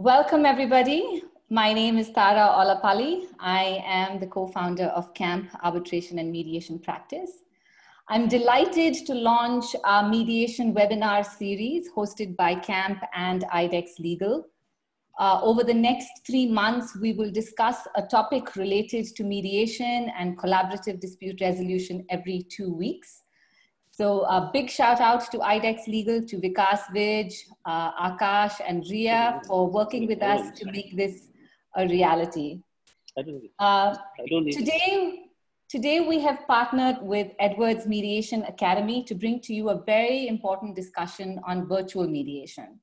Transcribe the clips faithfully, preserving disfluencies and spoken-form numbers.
Welcome everybody. My name is Tara Ollapally. I am the co-founder of Camp Arbitration and Mediation Practice. I'm delighted to launch our mediation webinar series hosted by Camp and I DEX Legal. Uh, over the next three months, we will discuss a topic related to mediation and collaborative dispute resolution every two weeks. So a big shout out to I DEX Legal, to Vikas Vij, uh, Akash and Ria for working with us to make this a reality. Uh, today, today we have partnered with Edwards Mediation Academy to bring to you a very important discussion on virtual mediation.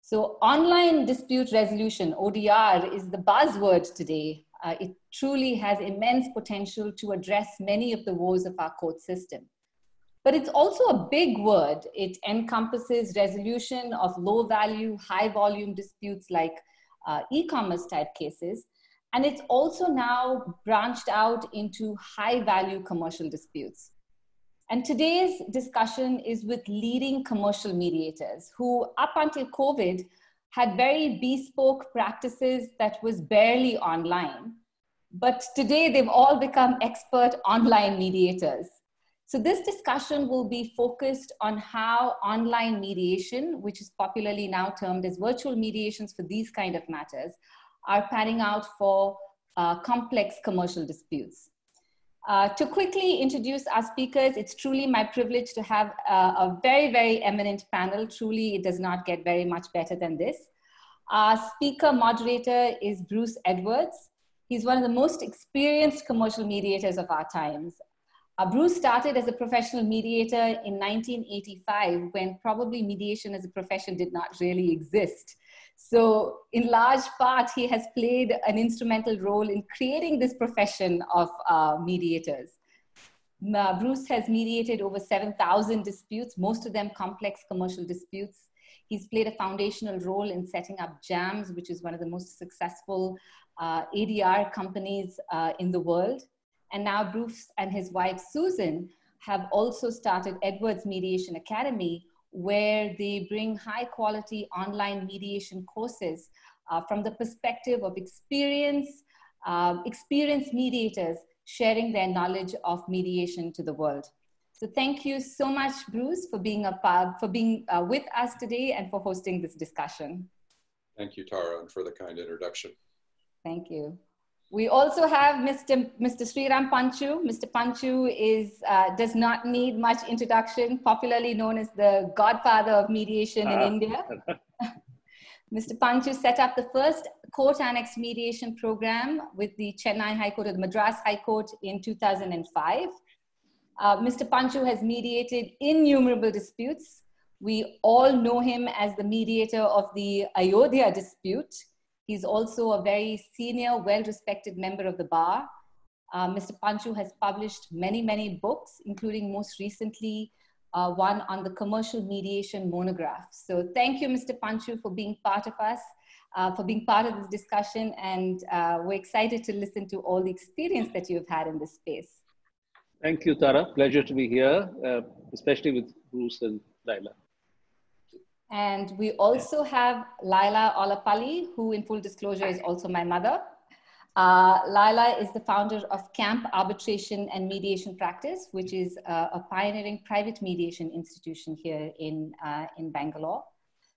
So online dispute resolution, O D R, is the buzzword today. Uh, it truly has immense potential to address many of the woes of our court system. But it's also a big word. It encompasses resolution of low value, high volume disputes like uh, e-commerce type cases. And it's also now branched out into high value commercial disputes. And today's discussion is with leading commercial mediators who up until COVID had very bespoke practices that was barely online. But today they've all become expert online mediators. So this discussion will be focused on how online mediation, which is popularly now termed as virtual mediations for these kind of matters, are panning out for uh, complex commercial disputes. Uh, to quickly introduce our speakers, it's truly my privilege to have a, a very, very eminent panel. Truly, it does not get very much better than this. Our speaker moderator is Bruce Edwards. He's one of the most experienced commercial mediators of our times. Uh, Bruce started as a professional mediator in nineteen eighty-five when probably mediation as a profession did not really exist. So in large part, he has played an instrumental role in creating this profession of uh, mediators. Uh, Bruce has mediated over seven thousand disputes, most of them complex commercial disputes. He's played a foundational role in setting up JAMS, which is one of the most successful uh, O D R companies uh, in the world. And now Bruce and his wife, Susan, have also started Edwards Mediation Academy, where they bring high quality online mediation courses uh, from the perspective of experience, uh, experienced mediators sharing their knowledge of mediation to the world. So thank you so much, Bruce, for being, a part, for being uh, with us today and for hosting this discussion. Thank you, Tara, and for the kind introduction. Thank you. We also have Mister Mister Sriram Panchu. Mister Panchu is, uh, does not need much introduction, popularly known as the godfather of mediation uh. in India. Mister Panchu set up the first court annex mediation program with the Chennai High Court and the Madras High Court in two thousand five. Uh, Mister Panchu has mediated innumerable disputes. We all know him as the mediator of the Ayodhya dispute. He's also a very senior, well-respected member of the bar. Uh, Mister Panchu has published many, many books, including most recently uh, one on the commercial mediation monograph. So thank you, Mister Panchu, for being part of us, uh, for being part of this discussion. And uh, we're excited to listen to all the experience that you've had in this space. Thank you, Tara. Pleasure to be here, uh, especially with Bruce and Laila. And we also have Laila Ollapally, who in full disclosure is also my mother. Uh, Laila is the founder of Camp Arbitration and Mediation Practice, which is a, a pioneering private mediation institution here in, uh, in Bangalore.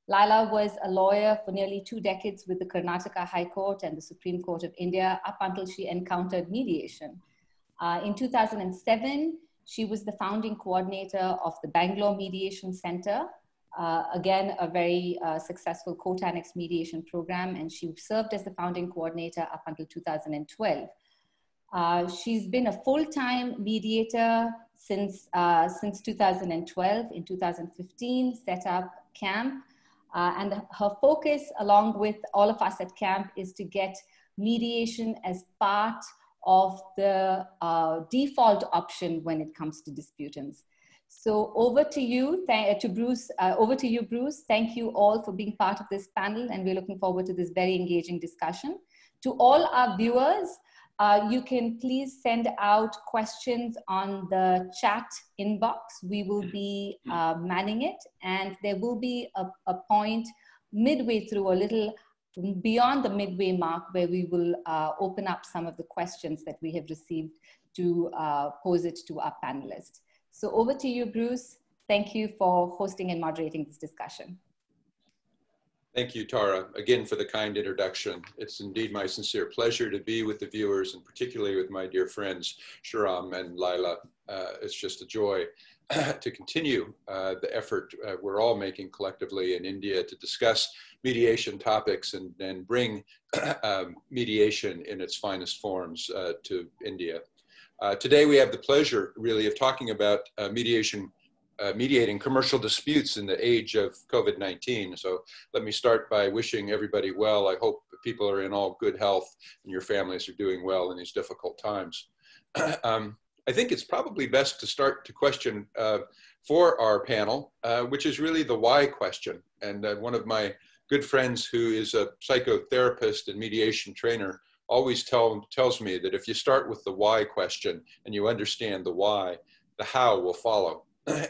Laila was a lawyer for nearly two decades with the Karnataka High Court and the Supreme Court of India up until she encountered mediation. Uh, in two thousand seven, she was the founding coordinator of the Bangalore Mediation Center. Uh, again, a very uh, successful court annex mediation program, and she served as the founding coordinator up until two thousand twelve. Uh, she's been a full-time mediator since, uh, since two thousand twelve. In two thousand fifteen, set up CAMP, uh, and her focus, along with all of us at CAMP, is to get mediation as part of the uh, default option when it comes to disputants. So over to you, to Bruce, uh, over to you, Bruce. Thank you all for being part of this panel, and we're looking forward to this very engaging discussion. To all our viewers, uh, you can please send out questions on the chat inbox. We will be uh, manning it, and there will be a, a point midway through, a little beyond the midway mark, where we will uh, open up some of the questions that we have received to uh, pose it to our panelists. So over to you, Bruce. Thank you for hosting and moderating this discussion. Thank you, Tara, again for the kind introduction. It's indeed my sincere pleasure to be with the viewers, and particularly with my dear friends, Sriram and Laila. Uh, it's just a joy to continue uh, the effort uh, we're all making collectively in India to discuss mediation topics and, and bring um, mediation in its finest forms uh, to India. Uh, today we have the pleasure really of talking about uh, mediation Uh, mediating commercial disputes in the age of COVID nineteen. So let me start by wishing everybody well. I hope people are in all good health and your families are doing well in these difficult times. um, I think it's probably best to start to question uh, for our panel, uh, which is really the why question. And uh, one of my good friends who is a psychotherapist and mediation trainer always tell, tells me that if you start with the why question and you understand the why, the how will follow.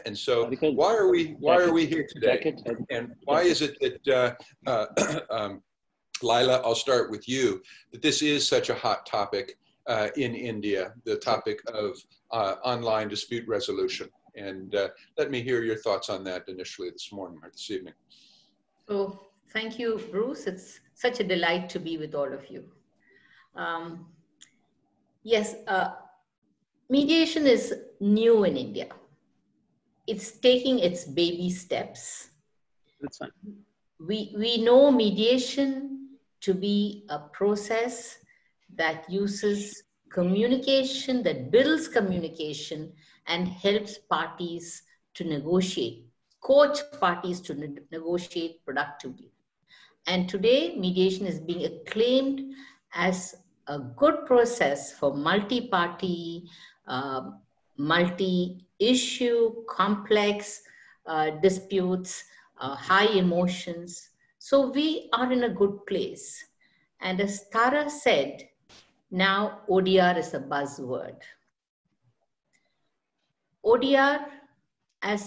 And so, because why are we why jacket, are we here today? Jacket, and, and why is it that, uh, uh, um, Laila, I'll start with you, that this is such a hot topic uh, in India, the topic of uh, online dispute resolution. And uh, let me hear your thoughts on that initially this morning or this evening. So, thank you, Bruce. It's such a delight to be with all of you. Um, yes, uh, mediation is new in India. It's taking its baby steps. That's fine. We, we know mediation to be a process that uses communication, that builds communication and helps parties to negotiate, coach parties to ne negotiate productively. And today, mediation is being acclaimed as a good process for multi-party, uh, multi issue, complex uh, disputes, uh, high emotions. So we are in a good place. And as Tara said, now O D R is a buzzword. O D R, as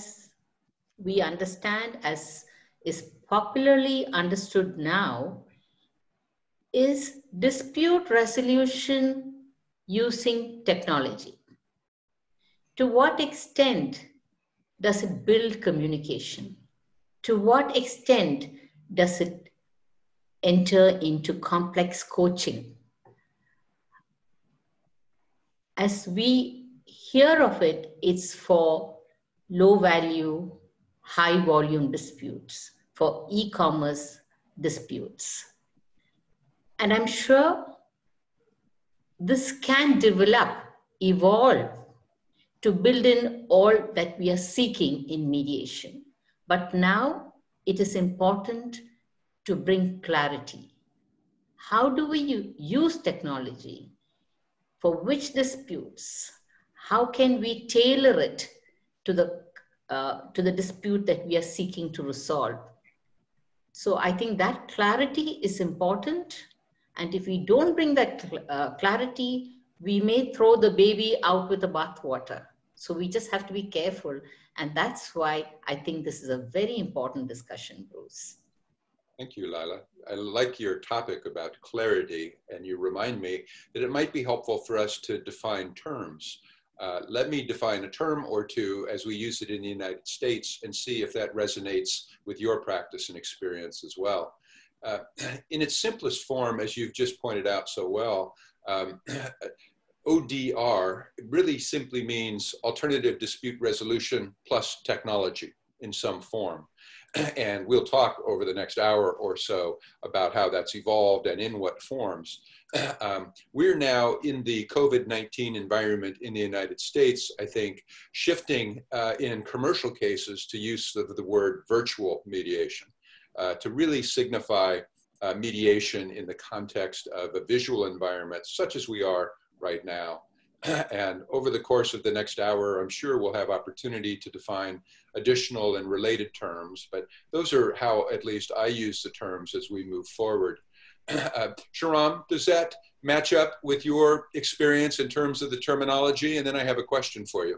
we understand, as is popularly understood now, is dispute resolution using technology. To what extent does it build communication? To what extent does it enter into complex coaching? As we hear of it, it's for low value, high volume disputes, for e-commerce disputes. And I'm sure this can develop, evolve, to build in all that we are seeking in mediation. But now it is important to bring clarity. How do we use technology? For which disputes? How can we tailor it to the, uh, to the dispute that we are seeking to resolve? So I think that clarity is important. And if we don't bring that uh, clarity, we may throw the baby out with the bathwater. So we just have to be careful. And that's why I think this is a very important discussion, Bruce. Thank you, Laila. I like your topic about clarity, and you remind me that it might be helpful for us to define terms. Uh, let me define a term or two as we use it in the United States and see if that resonates with your practice and experience as well. Uh, in its simplest form, as you've just pointed out so well, Um, O D R really simply means alternative dispute resolution plus technology in some form. And we'll talk over the next hour or so about how that's evolved and in what forms. Um, we're now in the COVID nineteen environment in the United States, I think, shifting uh, in commercial cases to use of the word virtual mediation uh, to really signify Uh, mediation in the context of a visual environment such as we are right now. And over the course of the next hour, I'm sure we'll have opportunity to define additional and related terms, but those are how at least I use the terms as we move forward. Uh, Sriram, does that match up with your experience in terms of the terminology? And then I have a question for you.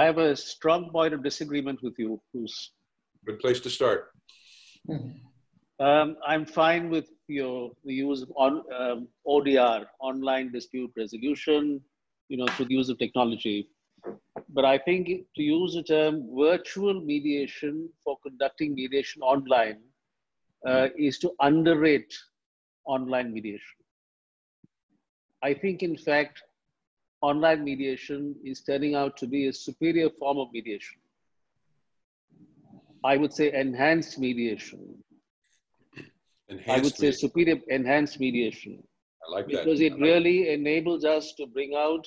I have a strong point of disagreement with you, Bruce. Good place to start. Um, I'm fine with you know, the use of on, um, O D R, online dispute resolution, you know, through the use of technology. But I think to use the term virtual mediation for conducting mediation online uh, is to underrate online mediation. I think, in fact, online mediation is turning out to be a superior form of mediation. I would say enhanced mediation. Enhanced I would mediation. say superior enhanced mediation. I like because that. Because it like really that. enables us to bring out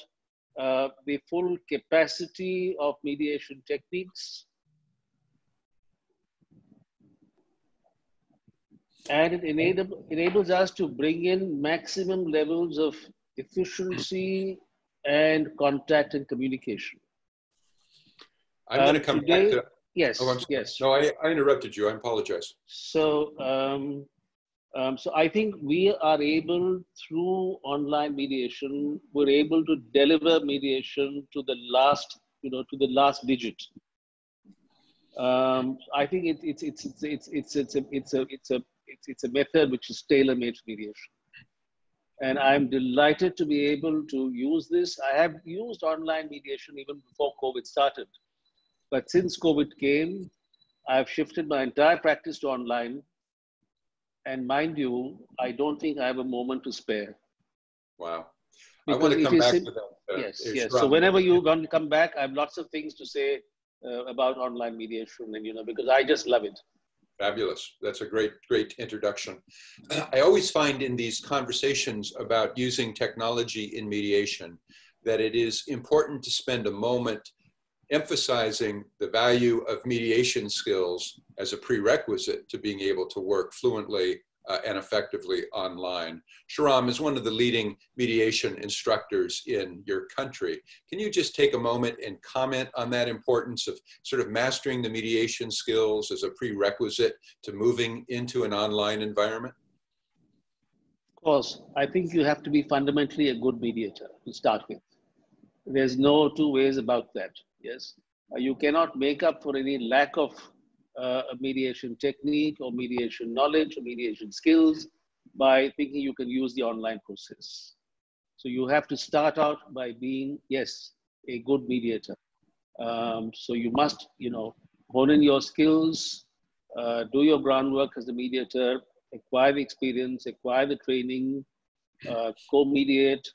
uh, the full capacity of mediation techniques. And it enable, enables us to bring in maximum levels of efficiency and contact and communication. I'm um, going to come today, back to... Yes, oh, yes. No, I, I interrupted you. I apologize. So, um, um, so I think we are able, through online mediation, we're able to deliver mediation to the last, you know, to the last digit. Um, I think it, it's it's it's it's it's it's a it's a it's a it's it's a method which is tailor-made mediation, and I'm delighted to be able to use this. I have used online mediation even before COVID started. But since COVID came, I've shifted my entire practice to online. And mind you, I don't think I have a moment to spare. Wow. Because I want to come back to that. Uh, yes, yes. So whenever you're going to come back, I have lots of things to say uh, about online mediation, and you know, because I just love it. Fabulous. That's a great, great introduction. I always find in these conversations about using technology in mediation that it is important to spend a moment emphasizing the value of mediation skills as a prerequisite to being able to work fluently uh, and effectively online. Sriram is one of the leading mediation instructors in your country. Can you just take a moment and comment on that importance of sort of mastering the mediation skills as a prerequisite to moving into an online environment? Of course. I think you have to be fundamentally a good mediator to start with. There's no two ways about that. Yes, uh, you cannot make up for any lack of uh, mediation technique or mediation knowledge or mediation skills by thinking you can use the online process. So you have to start out by being, yes, a good mediator. Um, so you must, you know, hone in your skills, uh, do your groundwork as a mediator, acquire the experience, acquire the training, uh, co-mediate,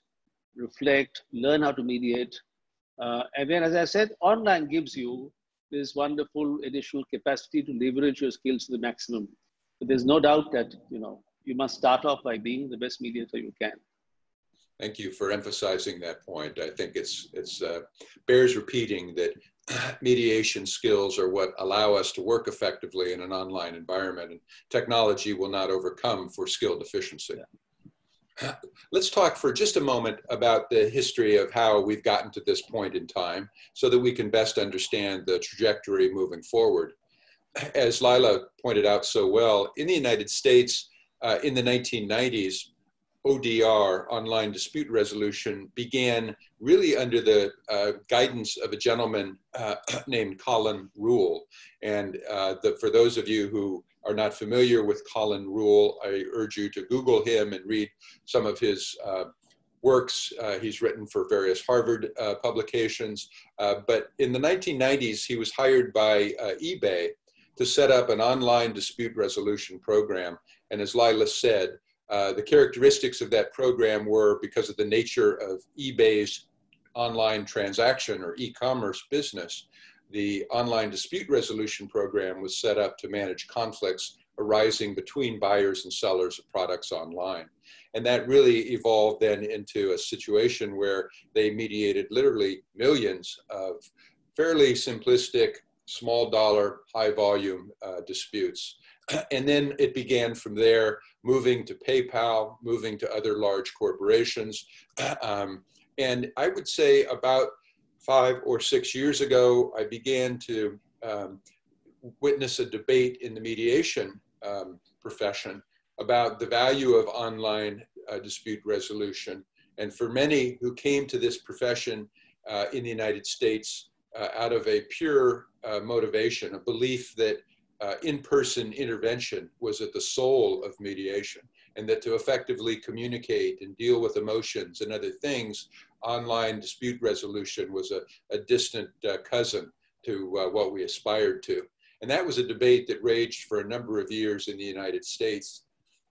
reflect, learn how to mediate. Uh, and then, as I said, online gives you this wonderful additional capacity to leverage your skills to the maximum. But there's no doubt that, you know, you must start off by being the best mediator you can. Thank you for emphasizing that point. I think it's, it's uh, bears repeating that mediation skills are what allow us to work effectively in an online environment, and technology will not overcome for skill deficiency. Yeah. Let's talk for just a moment about the history of how we've gotten to this point in time so that we can best understand the trajectory moving forward. As Laila pointed out so well, in the United States, uh, in the nineteen nineties, O D R, online dispute resolution, began really under the uh, guidance of a gentleman uh, named Colin Rule. And uh, the, for those of you who are not familiar with Colin Rule, I urge you to Google him and read some of his uh, works. Uh, he's written for various Harvard uh, publications. Uh, but in the nineteen nineties, he was hired by uh, eBay to set up an online dispute resolution program. And as Laila said, uh, the characteristics of that program were, because of the nature of eBay's online transaction or e-commerce business, the online dispute resolution program was set up to manage conflicts arising between buyers and sellers of products online. And that really evolved then into a situation where they mediated literally millions of fairly simplistic, small dollar, high volume uh, disputes. And then it began from there, moving to PayPal, moving to other large corporations. Um, and I would say about five or six years ago, I began to um, witness a debate in the mediation um, profession about the value of online uh, dispute resolution. And for many who came to this profession uh, in the United States uh, out of a pure uh, motivation, a belief that uh, in-person intervention was at the soul of mediation. and that to effectively communicate and deal with emotions and other things, online dispute resolution was a, a distant uh, cousin to uh, what we aspired to. And that was a debate that raged for a number of years in the United States.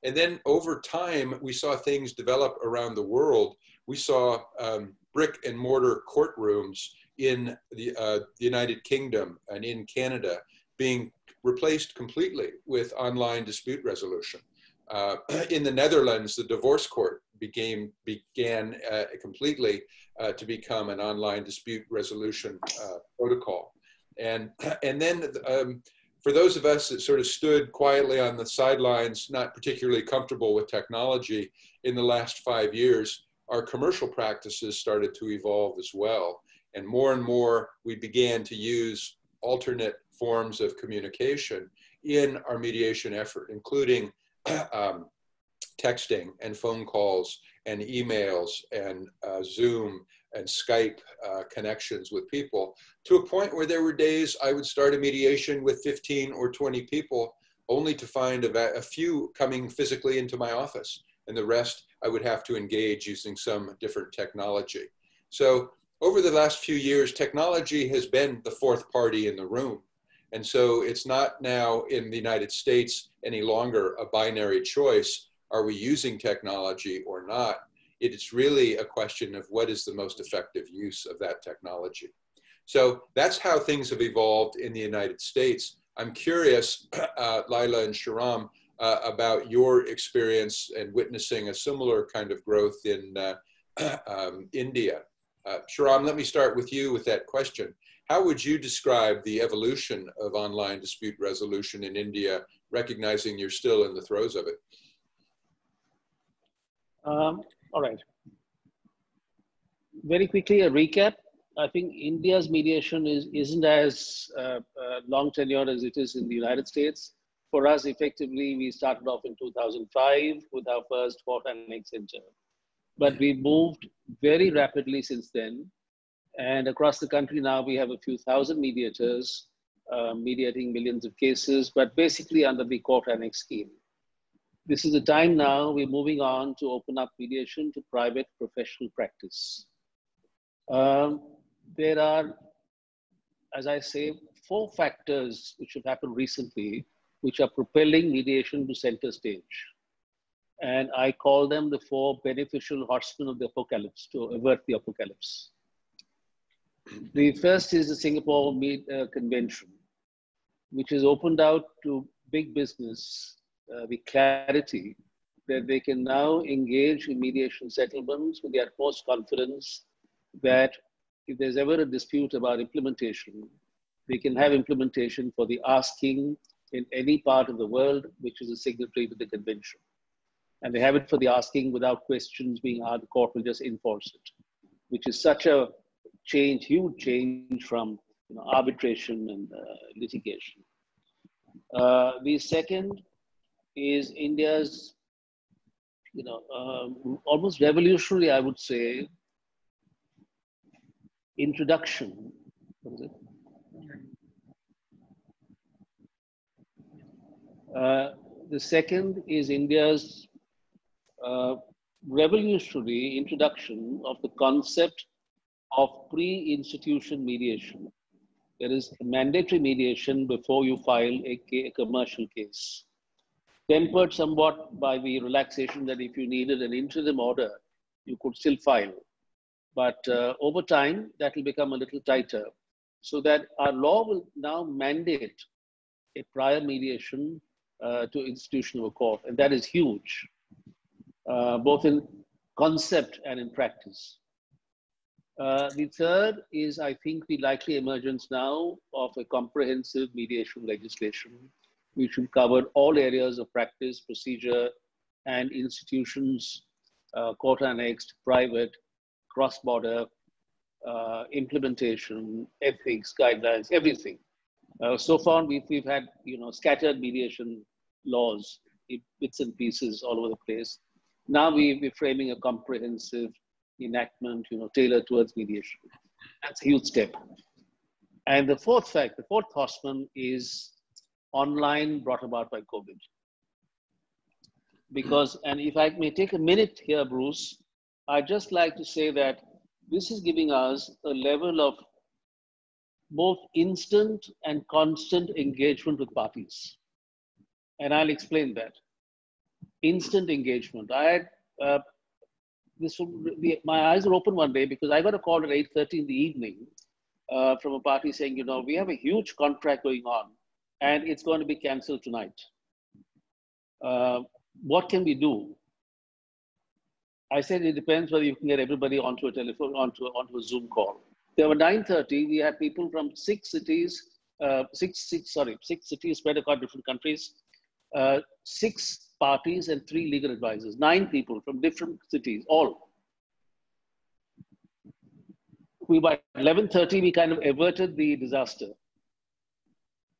And then over time, we saw things develop around the world. We saw um, brick and mortar courtrooms in the, uh, the United Kingdom and in Canada being replaced completely with online dispute resolution. Uh, in the Netherlands, the divorce court became, began uh, completely uh, to become an online dispute resolution uh, protocol. And, and then um, for those of us that sort of stood quietly on the sidelines, not particularly comfortable with technology, in the last five years, our commercial practices started to evolve as well. And more and more, we began to use alternate forms of communication in our mediation effort, including um, texting and phone calls and emails and uh, Zoom and Skype uh, connections with people, to a point where there were days I would start a mediation with fifteen or twenty people, only to find a, a few coming physically into my office, and the rest I would have to engage using some different technology. So over the last few years, technology has been the fourth party in the room. And so it's not now in the United States any longer a binary choice. Are we using technology or not? It's really a question of what is the most effective use of that technology. So that's how things have evolved in the United States. I'm curious, uh, Laila and Sriram, uh, about your experience and witnessing a similar kind of growth in uh, um, India. Uh, Sriram, let me start with you with that question. How would you describe the evolution of online dispute resolution in India, recognizing you're still in the throes of it? Um, all right. Very quickly, a recap. I think India's mediation is, isn't as uh, uh, long tenured as it is in the United States. For us, effectively, we started off in two thousand five with our first fortnight extension. But we moved very rapidly since then. And across the country now, we have a few thousand mediators uh, mediating millions of cases, but basically under the court annex scheme. This is the time now we're moving on to open up mediation to private professional practice. Um, there are, as I say, four factors which have happened recently, which are propelling mediation to center stage. And I call them the four beneficial horsemen of the apocalypse, to avert the apocalypse. The first is the Singapore Med, uh, Convention, which has opened out to big business Uh, the clarity that they can now engage in mediation settlements with the utmost confidence that if there's ever a dispute about implementation, they can have implementation for the asking in any part of the world, which is a signatory to the convention. And they have it for the asking without questions being asked, the court will just enforce it, which is such a change, huge change from you know, arbitration and uh, litigation. Uh, the second is India's, you know, um, almost revolutionary, I would say, introduction. What is it? Uh, the second is India's uh, revolutionary introduction of the concept of pre-institution mediation. There is mandatory mediation before you file a, a commercial case, tempered somewhat by the relaxation that if you needed an interim order, you could still file. But uh, over time, that will become a little tighter, so that our law will now mandate a prior mediation uh, to institution of a court. And that is huge, uh, both in concept and in practice. Uh, the third is, I think, the likely emergence now of a comprehensive mediation legislation. We should cover all areas of practice, procedure, and institutions, uh, court annexed, private, cross-border, uh, implementation, ethics, guidelines, everything. Uh, so far, we've, we've had you know, scattered mediation laws, bits and pieces all over the place. Now we're framing a comprehensive enactment you know, tailored towards mediation. That's a huge step. And the fourth fact, the fourth horseman is online, brought about by COVID. because, and if I may take a minute here, Bruce, I'd just like to say that this is giving us a level of both instant and constant engagement with parties. And I'll explain that. Instant engagement. I had, uh, this, my eyes were open one day because I got a call at eight thirty in the evening uh, from a party saying, you know, we have a huge contract going on and it's going to be canceled tonight. Uh, what can we do? I said, it depends whether you can get everybody onto a telephone, onto, onto a Zoom call. There were nine thirty, we had people from six cities, uh, six, six, sorry, six cities spread across different countries, uh, six parties and three legal advisors, nine people from different cities, all. We, by eleven thirty, we kind of averted the disaster.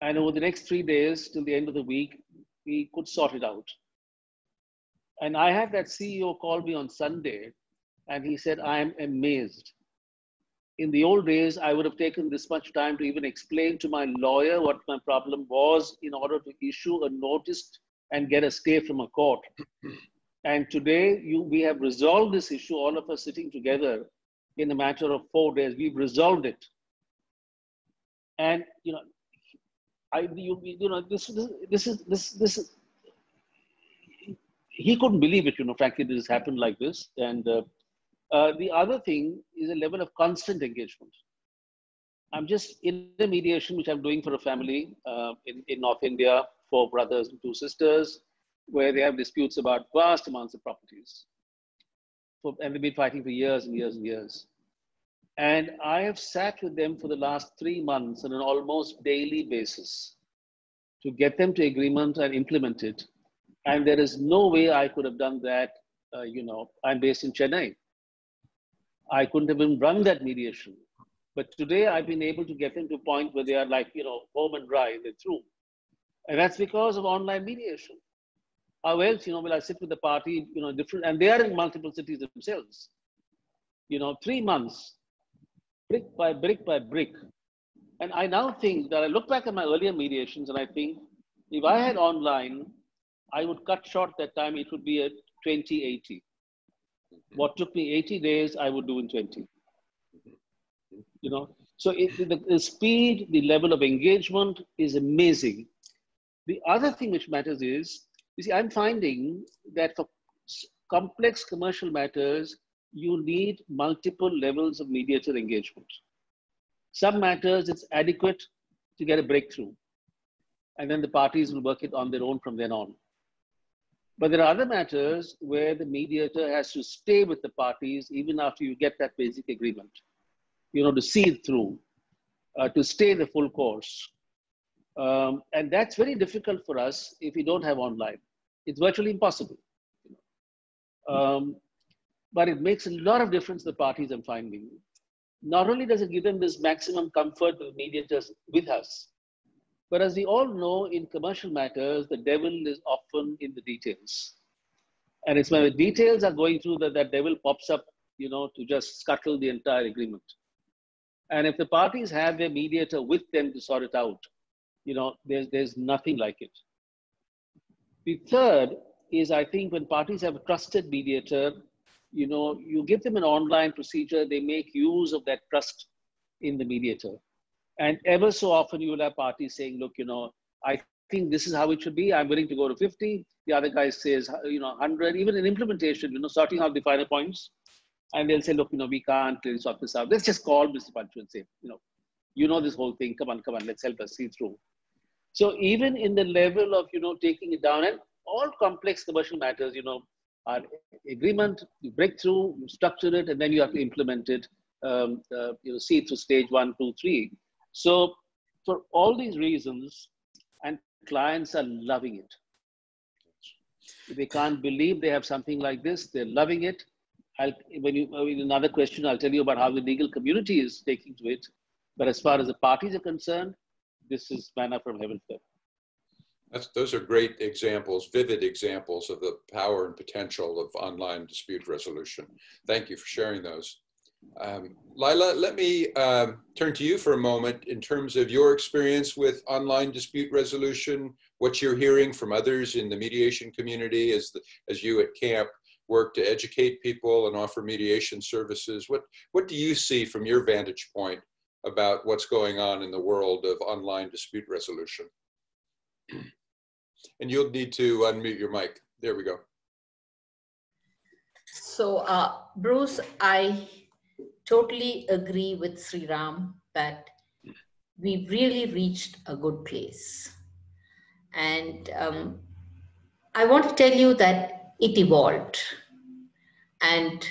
And over the next three days till the end of the week, we could sort it out. And I had that C E O call me on Sunday, and he said, I am amazed. In the old days, I would have taken this much time to even explain to my lawyer what my problem was in order to issue a notice and get a stay from a court. And today, you, we have resolved this issue, all of us sitting together in a matter of four days. We've resolved it. And, you know, I, you, you know, this, this, this is, this, this is, he couldn't believe it, you know, frankly, this happened like this. And uh, uh, the other thing is a level of constant engagement. I'm just in the mediation, which I'm doing for a family uh, in, in North India, four brothers and two sisters, where they have disputes about vast amounts of properties. For, and they've been fighting for years and years and years. And I have sat with them for the last three months on an almost daily basis to get them to agreement and implement it. And there is no way I could have done that, uh, you know, I'm based in Chennai. I couldn't have even run that mediation. But today I've been able to get them to a point where they are like, you know, home and dry, they're through. And that's because of online mediation. How else, you know, will I sit with the party, you know, different, and they are in multiple cities themselves. You know, three months. Brick by brick by brick. And I now think that I look back at my earlier mediations and I think if I had online, I would cut short that time, it would be a twenty eighty. What took me eighty days, I would do in twenty. You know, so it, the, the speed, the level of engagement is amazing. The other thing which matters is, you see, I'm finding that for complex commercial matters, you need multiple levels of mediator engagement. Some matters, it's adequate to get a breakthrough. And then the parties will work it on their own from then on. But there are other matters where the mediator has to stay with the parties even after you get that basic agreement, you know, to see it through, uh, to stay the full course. Um, and that's very difficult for us if we don't have online. It's virtually impossible. Um, but it makes a lot of difference to the parties, I'm finding. Not only does it give them this maximum comfort with mediators with us, but as we all know, in commercial matters, the devil is often in the details. And it's when the details are going through that that devil pops up, you know, to just scuttle the entire agreement. And if the parties have their mediator with them to sort it out, you know, there's, there's nothing like it. The third is, I think, when parties have a trusted mediator, you know, you give them an online procedure, they make use of that trust in the mediator. And ever so often you will have parties saying, look, you know, I think this is how it should be. I'm willing to go to fifty. The other guy says, you know, one hundred, even in implementation, you know, sorting out the final points. And they'll say, look, you know, we can't really sort this out. Let's just call Mister Panchu and say, you know, you know this whole thing. Come on, come on, let's help us see through. So even in the level of, you know, taking it down and all complex commercial matters, you know, are agreement, you break through, you structure it, and then you have to implement it, um, uh, you know, see through stage one, two, three. So for all these reasons, and clients are loving it. They can't believe they have something like this. They're loving it. I'll, when you, in another question, I'll tell you about how the legal community is taking to it. But as far as the parties are concerned, this is manna from heaven for them. That's, those are great examples, vivid examples of the power and potential of online dispute resolution. Thank you for sharing those. Um, Laila, let me uh, turn to you for a moment in terms of your experience with online dispute resolution, what you're hearing from others in the mediation community as, the, as you at camp work to educate people and offer mediation services. What, what do you see from your vantage point about what's going on in the world of online dispute resolution? And you'll need to unmute your mic. There we go. So uh, Bruce, I totally agree with Sriram that we've really reached a good place. And um, I want to tell you that it evolved. And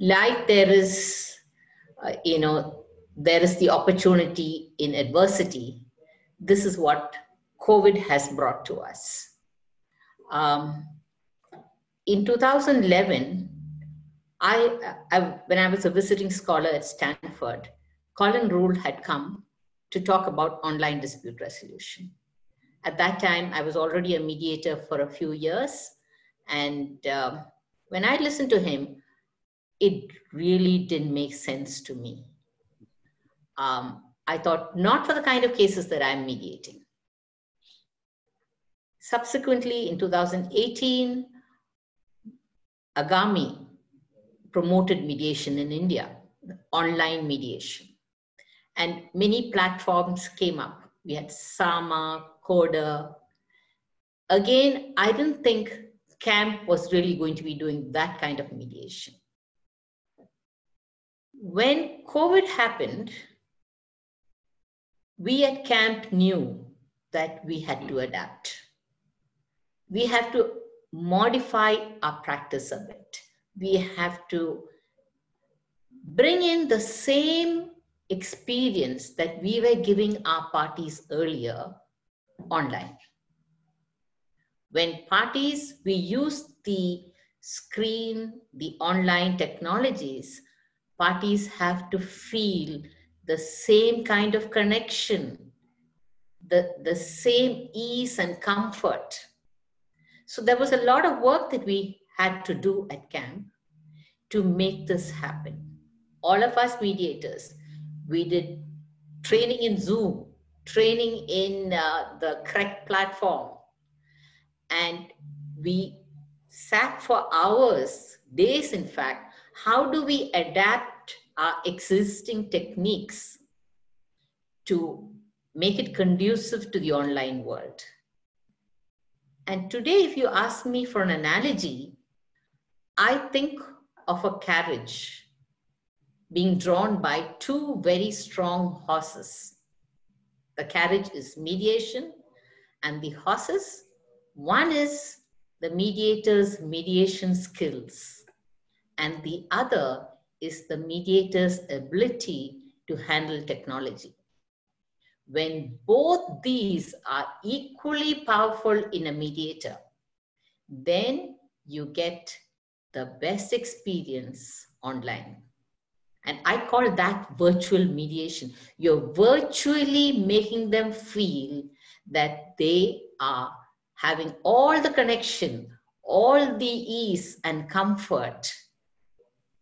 like there is, uh, you know, there is the opportunity in adversity, this is what COVID has brought to us. Um, in two thousand eleven, I, I, when I was a visiting scholar at Stanford, Colin Rule had come to talk about online dispute resolution. At that time, I was already a mediator for a few years. And uh, when I listened to him, it really didn't make sense to me. Um, I thought, not for the kind of cases that I'm mediating. Subsequently, in two thousand eighteen, Agami promoted mediation in India, online mediation. And many platforms came up. We had Sama, Koda. Again, I didn't think camp was really going to be doing that kind of mediation. When COVID happened, we at camp knew that we had to adapt. We have to modify our practice a bit. We have to bring in the same experience that we were giving our parties earlier online. When parties, we used the screen, the online technologies, parties have to feel the same kind of connection, the, the same ease and comfort. So there was a lot of work that we had to do at camp to make this happen. All of us mediators, we did training in Zoom, training in uh, the correct platform. And we sat for hours, days in fact, how do we adapt our existing techniques to make it conducive to the online world? And today, if you ask me for an analogy, I think of a carriage being drawn by two very strong horses. The carriage is mediation and the horses. One is the mediator's mediation skills and the other is the mediator's ability to handle technology. When both these are equally powerful in a mediator, then you get the best experience online. And I call that virtual mediation. You're virtually making them feel that they are having all the connection, all the ease and comfort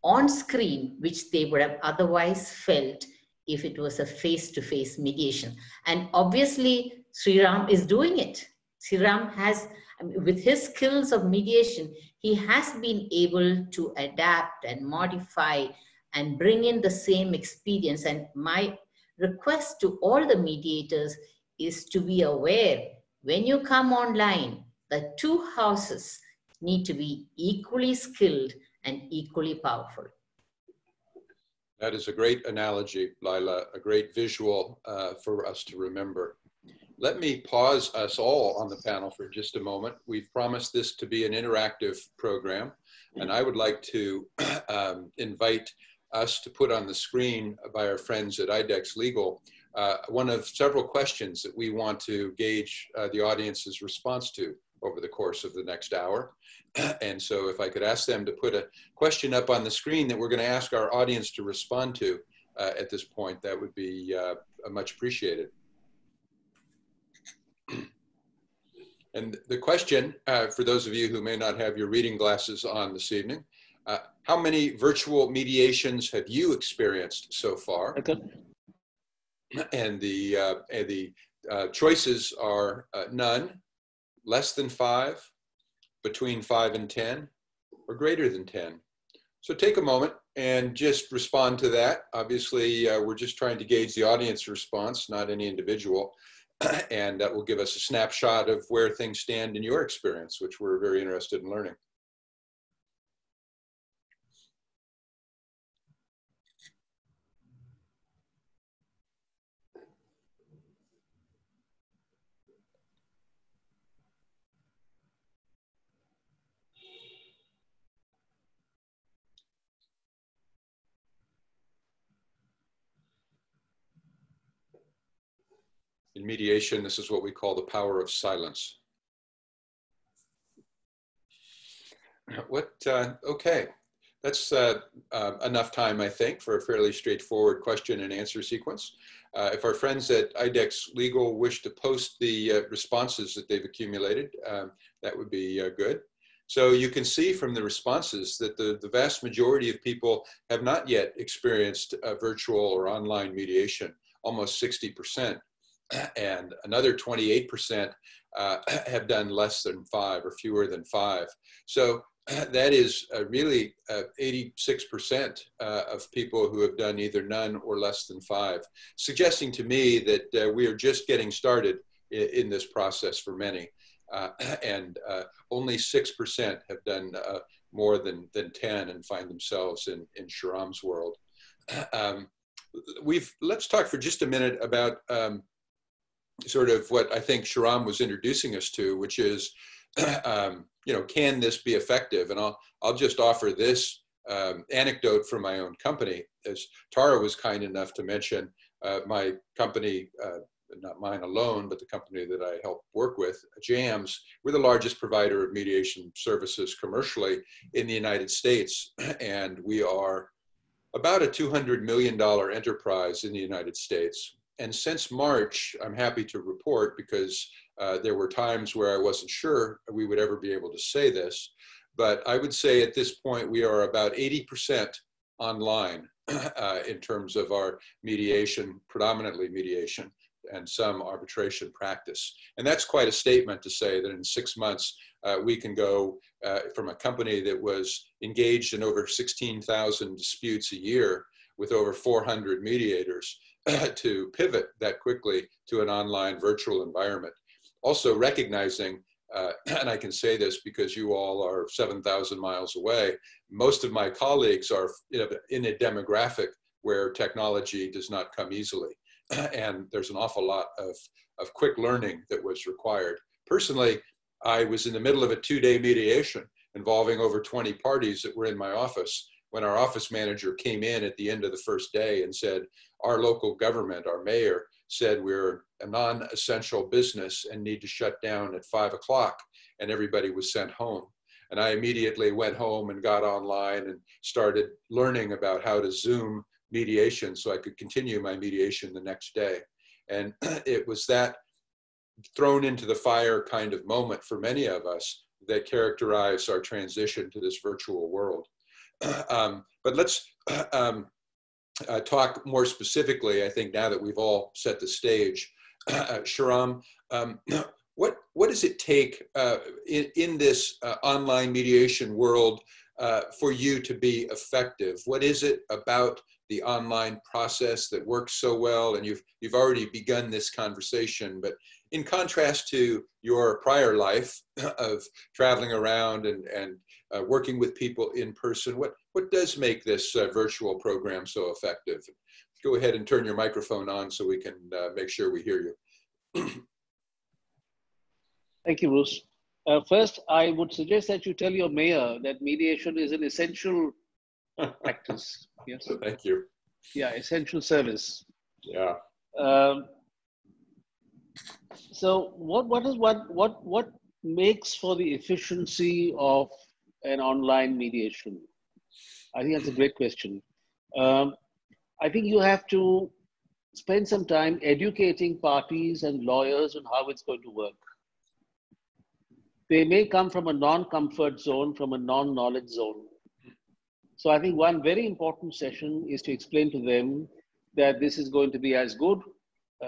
on screen, which they would have otherwise felt if it was a face-to-face mediation. And obviously, Sriram is doing it. Sriram has, with his skills of mediation, he has been able to adapt and modify and bring in the same experience. And my request to all the mediators is to be aware, when you come online, the two houses need to be equally skilled and equally powerful. That is a great analogy, Laila, a great visual uh, for us to remember. Let me pause us all on the panel for just a moment. We've promised this to be an interactive program, and I would like to um, invite us to put on the screen by our friends at I DEX Legal uh, one of several questions that we want to gauge uh, the audience's response to over the course of the next hour. And so if I could ask them to put a question up on the screen that we're going to ask our audience to respond to uh, at this point, that would be uh, much appreciated. And the question, uh, for those of you who may not have your reading glasses on this evening, Uh, how many virtual mediations have you experienced so far? Okay. And the, uh, and the uh, choices are uh, none, less than five, between five and ten, or greater than ten. So take a moment and just respond to that. Obviously, uh, we're just trying to gauge the audience response, not any individual. And that will give us a snapshot of where things stand in your experience, which we're very interested in learning. In mediation, this is what we call the power of silence. What, uh, okay, that's uh, uh, enough time, I think, for a fairly straightforward question and answer sequence. Uh, if our friends at I DEX Legal wish to post the uh, responses that they've accumulated, um, that would be uh, good. So you can see from the responses that the, the vast majority of people have not yet experienced uh, virtual or online mediation, almost sixty percent. And another twenty-eight percent uh, have done less than five or fewer than five. So that is uh, really uh, eighty-six percent uh, of people who have done either none or less than five, suggesting to me that uh, we are just getting started in, in this process for many. Uh, and uh, only six percent have done uh, more than, than ten and find themselves in, in Sriram's world. Um, we've, let's talk for just a minute about um, sort of what I think Sriram was introducing us to, which is, um, you know, can this be effective? And I'll, I'll just offer this um, anecdote from my own company. As Tara was kind enough to mention, uh, my company, uh, not mine alone, but the company that I help work with, JAMS, we're the largest provider of mediation services commercially in the United States. And we are about a two hundred million dollar enterprise in the United States. And since March, I'm happy to report, because uh, there were times where I wasn't sure we would ever be able to say this, but I would say at this point, we are about eighty percent online uh, in terms of our mediation, predominantly mediation and some arbitration practice. And that's quite a statement to say that in six months, uh, we can go uh, from a company that was engaged in over sixteen thousand disputes a year with over four hundred mediators to pivot that quickly to an online virtual environment. Also recognizing, uh, and I can say this because you all are seven thousand miles away, most of my colleagues are in a demographic where technology does not come easily. And there's an awful lot of, of quick learning that was required. Personally, I was in the middle of a two-day mediation involving over twenty parties that were in my office when our office manager came in at the end of the first day and said, our local government, our mayor, said we're a non-essential business and need to shut down at five o'clock, and everybody was sent home. And I immediately went home and got online and started learning about how to Zoom mediation so I could continue my mediation the next day. And it was that thrown into the fire kind of moment for many of us that characterized our transition to this virtual world. Um, but let's uh, um, uh, talk more specifically, I think, now that we've all set the stage. Uh, Sriram, um, what, what does it take uh, in, in this uh, online mediation world uh, for you to be effective? What is it about the online process that works so well? And you've, you've already begun this conversation, but in contrast to your prior life of traveling around and, and uh, working with people in person, what, what does make this uh, virtual program so effective? Go ahead and turn your microphone on so we can uh, make sure we hear you. Thank you, Bruce. Uh, first, I would suggest that you tell your mayor that mediation is an essential practice. Yes. Thank you. Yeah, essential service. Yeah. Um, so what, what is what, what, what makes for the efficiency of an online mediation? I think that's a great question. Um, I think you have to spend some time educating parties and lawyers on how it's going to work. They may come from a non-comfort zone, from a non-knowledge zone. So I think one very important session is to explain to them that this is going to be as good,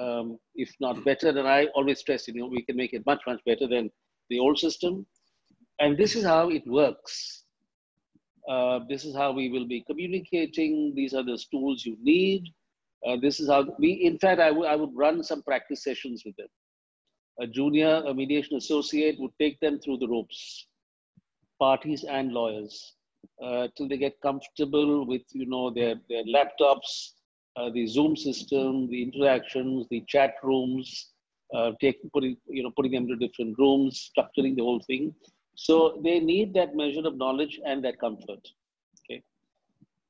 um, if not better. And I always stress, you know, we can make it much, much better than the old system. And this is how it works. Uh, this is how we will be communicating. These are the tools you need. Uh, this is how we, in fact, I, I would run some practice sessions with them. A junior, a mediation associate would take them through the ropes, parties and lawyers, uh, till they get comfortable with, you know, their, their laptops, uh, the Zoom system, the interactions, the chat rooms, uh, take, putting, you know, putting them to different rooms, structuring the whole thing. So they need that measure of knowledge and that comfort. Okay.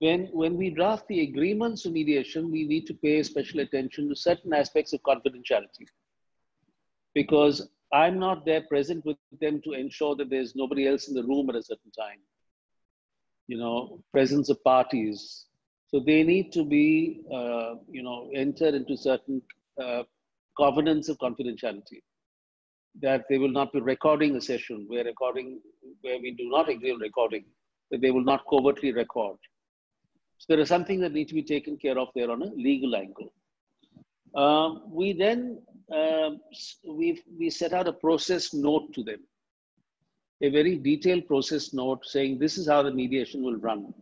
When, when we draft the agreements of mediation, we need to pay special attention to certain aspects of confidentiality, because I'm not there present with them to ensure that there's nobody else in the room at a certain time. You know, presence of parties. So they need to be, uh, you know, entered into certain uh, covenants of confidentiality, that they will not be recording a session where recording, where we do not agree on recording, that they will not covertly record. So there is something that needs to be taken care of there on a legal angle. Um, we then, uh, we've, we set out a process note to them, a very detailed process note saying this is how the mediation will run.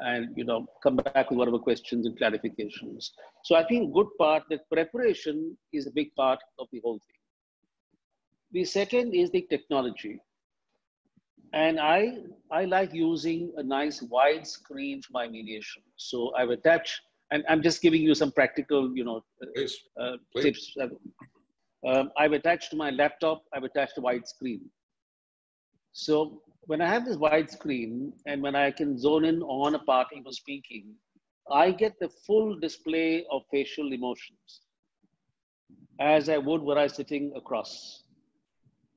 And, you know, come back with whatever questions and clarifications. So I think good part, that preparation is a big part of the whole thing. The second is the technology. And I, I like using a nice wide screen for my mediation. So I've attached, and I'm just giving you some practical, you know, please, uh, please. tips. Um, I've attached to my laptop, I've attached a wide screen. So when I have this wide screen and when I can zone in on a party who's speaking, I get the full display of facial emotions as I would were I sitting across.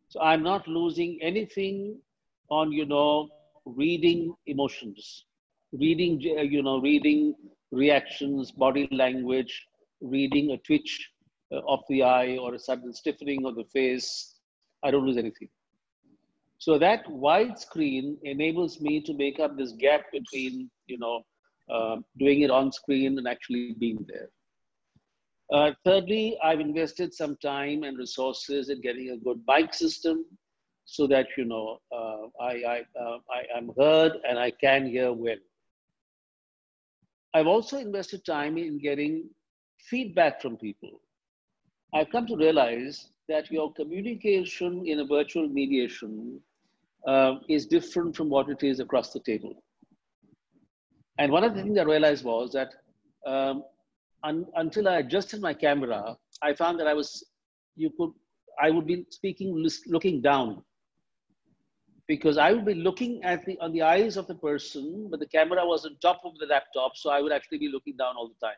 So I'm not losing anything on, you know, reading emotions, reading, you know, reading reactions, body language, reading a twitch of the eye or a sudden stiffening of the face. I don't lose anything. So that wide screen enables me to make up this gap between, you know, uh, doing it on screen and actually being there. Uh, thirdly, I've invested some time and resources in getting a good mic system so that, you know, uh, I, I, uh, I, I'm heard and I can hear well. I've also invested time in getting feedback from people. I've come to realize that your communication in a virtual mediation uh, is different from what it is across the table. And one of the things I realized was that um, Un until I adjusted my camera, I found that I was, you could, I would be speaking, looking down, because I would be looking at the, on the eyes of the person, but the camera was on top of the laptop. So I would actually be looking down all the time.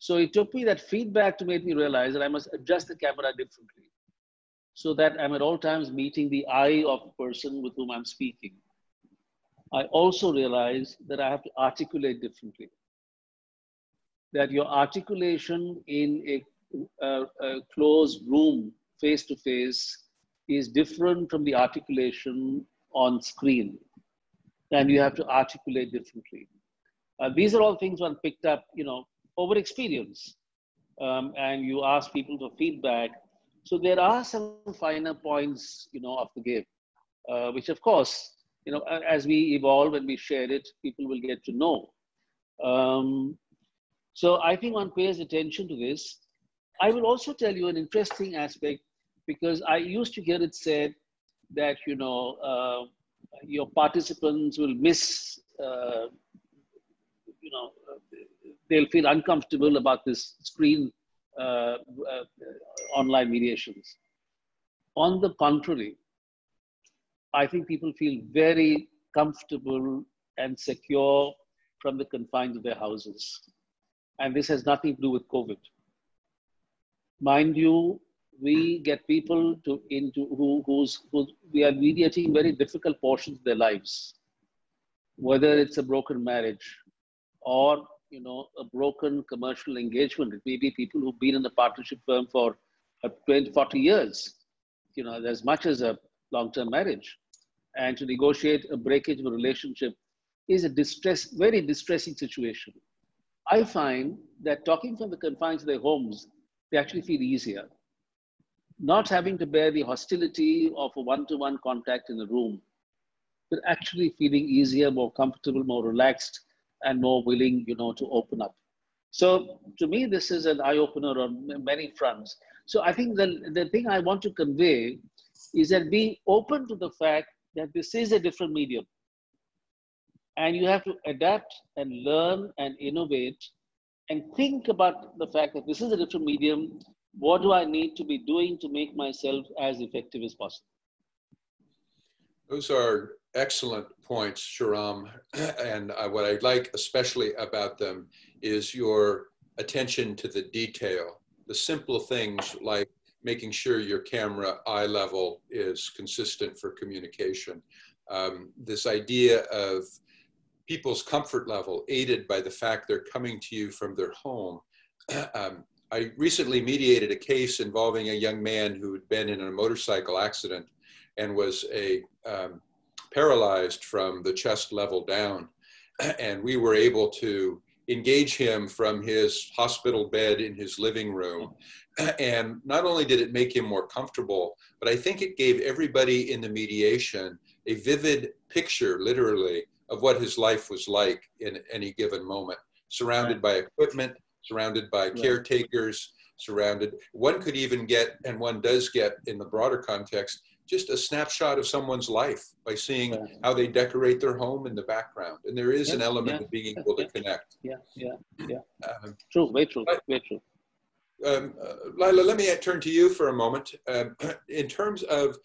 So it took me that feedback to make me realize that I must adjust the camera differently so that I'm at all times meeting the eye of the person with whom I'm speaking. I also realized that I have to articulate differently, that your articulation in a, uh, a closed room, face-to-face, is different from the articulation on screen. And you have to articulate differently. Uh, these are all things one picked up, you know, over experience. Um, and you ask people for feedback. So there are some finer points, you know, of the game, uh, which of course, you know, as we evolve and we share it, people will get to know. Um, So I think one pays attention to this. I will also tell you an interesting aspect, because I used to hear it said that, you know, uh, your participants will miss, uh, you know, they'll feel uncomfortable about this screen uh, uh, online mediations. On the contrary, I think people feel very comfortable and secure from the confines of their houses. And this has nothing to do with COVID. Mind you, we get people to into who who's who, we are mediating very difficult portions of their lives, whether it's a broken marriage, or you know a broken commercial engagement. It may be people who've been in the partnership firm for twenty, forty years, you know, as much as a long-term marriage, and to negotiate a breakage of a relationship is a distress, very distressing situation. I find that talking from the confines of their homes, they actually feel easier. Not having to bear the hostility of a one-to-one contact in the room, they're actually feeling easier, more comfortable, more relaxed, and more willing, you know, to open up. So to me, this is an eye-opener on many fronts. So I think the, the thing I want to convey is that being open to the fact that this is a different medium. And you have to adapt and learn and innovate and think about the fact that this is a different medium. What do I need to be doing to make myself as effective as possible? Those are excellent points, Sriram. And I, what I like especially about them is your attention to the detail, the simple things like making sure your camera eye level is consistent for communication. Um, this idea of people's comfort level aided by the fact they're coming to you from their home. um, I recently mediated a case involving a young man who had been in a motorcycle accident and was a, um, paralyzed from the chest level down. And we were able to engage him from his hospital bed in his living room. And not only did it make him more comfortable, but I think it gave everybody in the mediation a vivid picture, literally, of what his life was like in any given moment, surrounded by equipment, surrounded by caretakers, surrounded. One could even get, and one does get in the broader context, just a snapshot of someone's life by seeing yeah. how they decorate their home in the background. And there is yeah. an element yeah. of being able to connect. Yeah, yeah, yeah. Um, true, very true, but, very true. Um, uh, Laila, let me turn to you for a moment. Uh, in terms of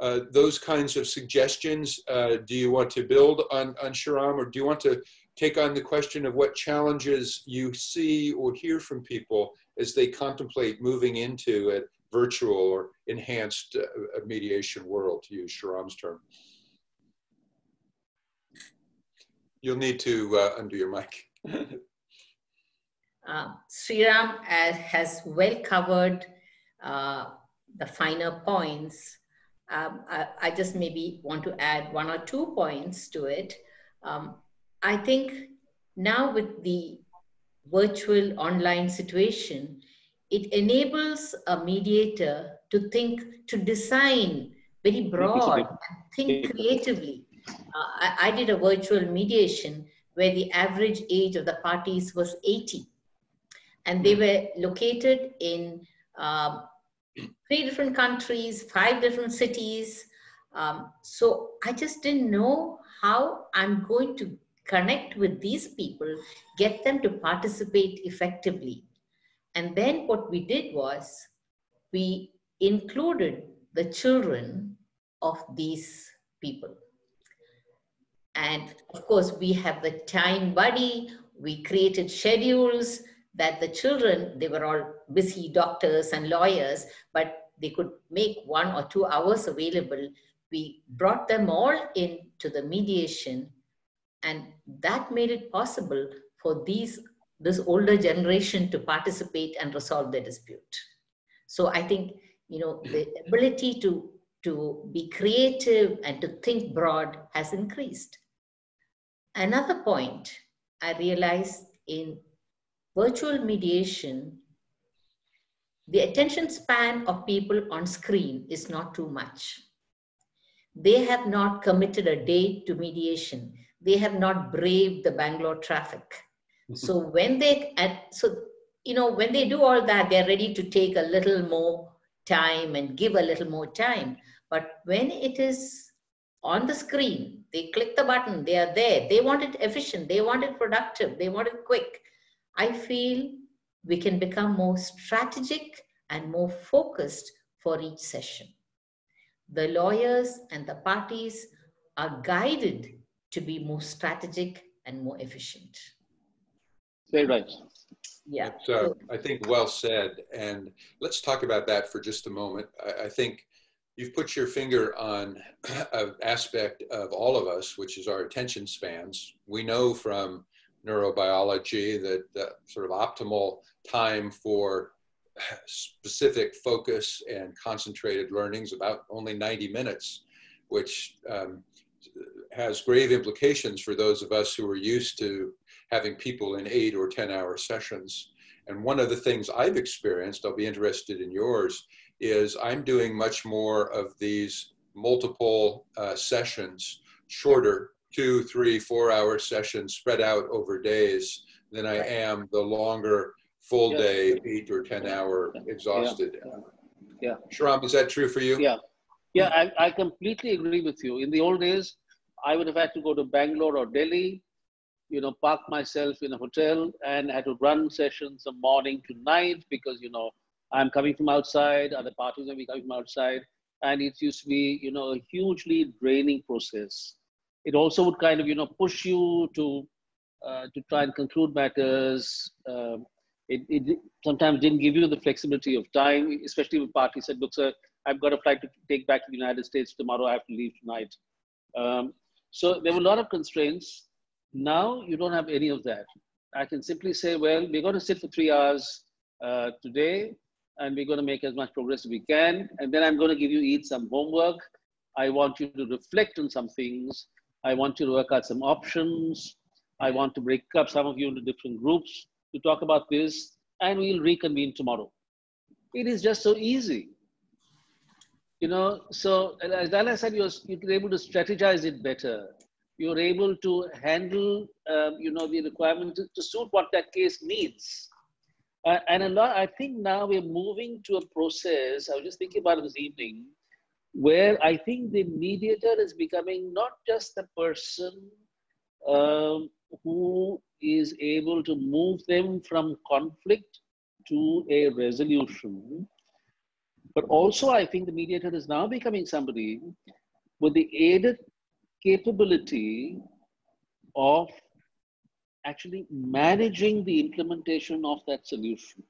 uh, those kinds of suggestions, uh, do you want to build on, on Sriram, or do you want to take on the question of what challenges you see or hear from people as they contemplate moving into it? Virtual or enhanced uh, mediation world, to use Sriram's term. You'll need to uh, undo your mic. uh, Sriram uh, has well covered uh, the finer points. Um, I, I just maybe want to add one or two points to it. Um, I think now with the virtual online situation, it enables a mediator to think, to design very broad, think creatively. Uh, I, I did a virtual mediation where the average age of the parties was eighty. And they were located in uh, three different countries, five different cities. Um, so I just didn't know how I'm going to connect with these people, get them to participate effectively. And then what we did was we included the children of these people. And of course, we have the time buddy. We created schedules that the children, they were all busy doctors and lawyers, but they could make one or two hours available. We brought them all into the mediation, and that made it possible for these this older generation to participate and resolve their dispute. So I think, you know, the ability to, to be creative and to think broad has increased. Another point I realized in virtual mediation, the attention span of people on screen is not too much. They have not committed a day to mediation. They have not braved the Bangalore traffic. So when they, so, you know, when they do all that, they're ready to take a little more time and give a little more time. But when it is on the screen, they click the button, they are there. They want it efficient. They want it productive. They want it quick. I feel we can become more strategic and more focused for each session. The lawyers and the parties are guided to be more strategic and more efficient. Very right. Yeah. So I think well said. And let's talk about that for just a moment. I, I think you've put your finger on an aspect of all of us, which is our attention spans. We know from neurobiology that the sort of optimal time for specific focus and concentrated learning is about only ninety minutes, which um, has grave implications for those of us who are used to having people in eight or ten hour sessions. And one of the things I've experienced, I'll be interested in yours, is I'm doing much more of these multiple uh, sessions, shorter two, three, four hour sessions spread out over days than I am the longer full day, eight or ten hour exhausted. Yeah. Yeah. Sriram, is that true for you? Yeah. Yeah, I, I completely agree with you. In the old days, I would have had to go to Bangalore or Delhi, you know, park myself in a hotel and had to run sessions from morning to night because, you know, I'm coming from outside, other parties are coming from outside. And it used to be, you know, a hugely draining process. It also would kind of, you know, push you to, uh, to try and conclude matters. Um, it, it sometimes didn't give you the flexibility of time, especially when parties said, look, sir, I've got a flight to take back to the United States tomorrow. I have to leave tonight. Um, so there were a lot of constraints. Now you don't have any of that. I can simply say, well, we're going to sit for three hours uh, today, and we're going to make as much progress as we can. And then I'm going to give you each some homework. I want you to reflect on some things. I want you to work out some options. I want to break up some of you into different groups to talk about this, and we'll reconvene tomorrow. It is just so easy. You know, so as Laila said, you're, you're able to strategize it better. You're able to handle, um, you know, the requirement to, to suit what that case needs. Uh, and a lot, I think now we're moving to a process, I was just thinking about it this evening, where I think the mediator is becoming not just the person um, who is able to move them from conflict to a resolution, but also, I think the mediator is now becoming somebody with the aided capability of actually managing the implementation of that solution.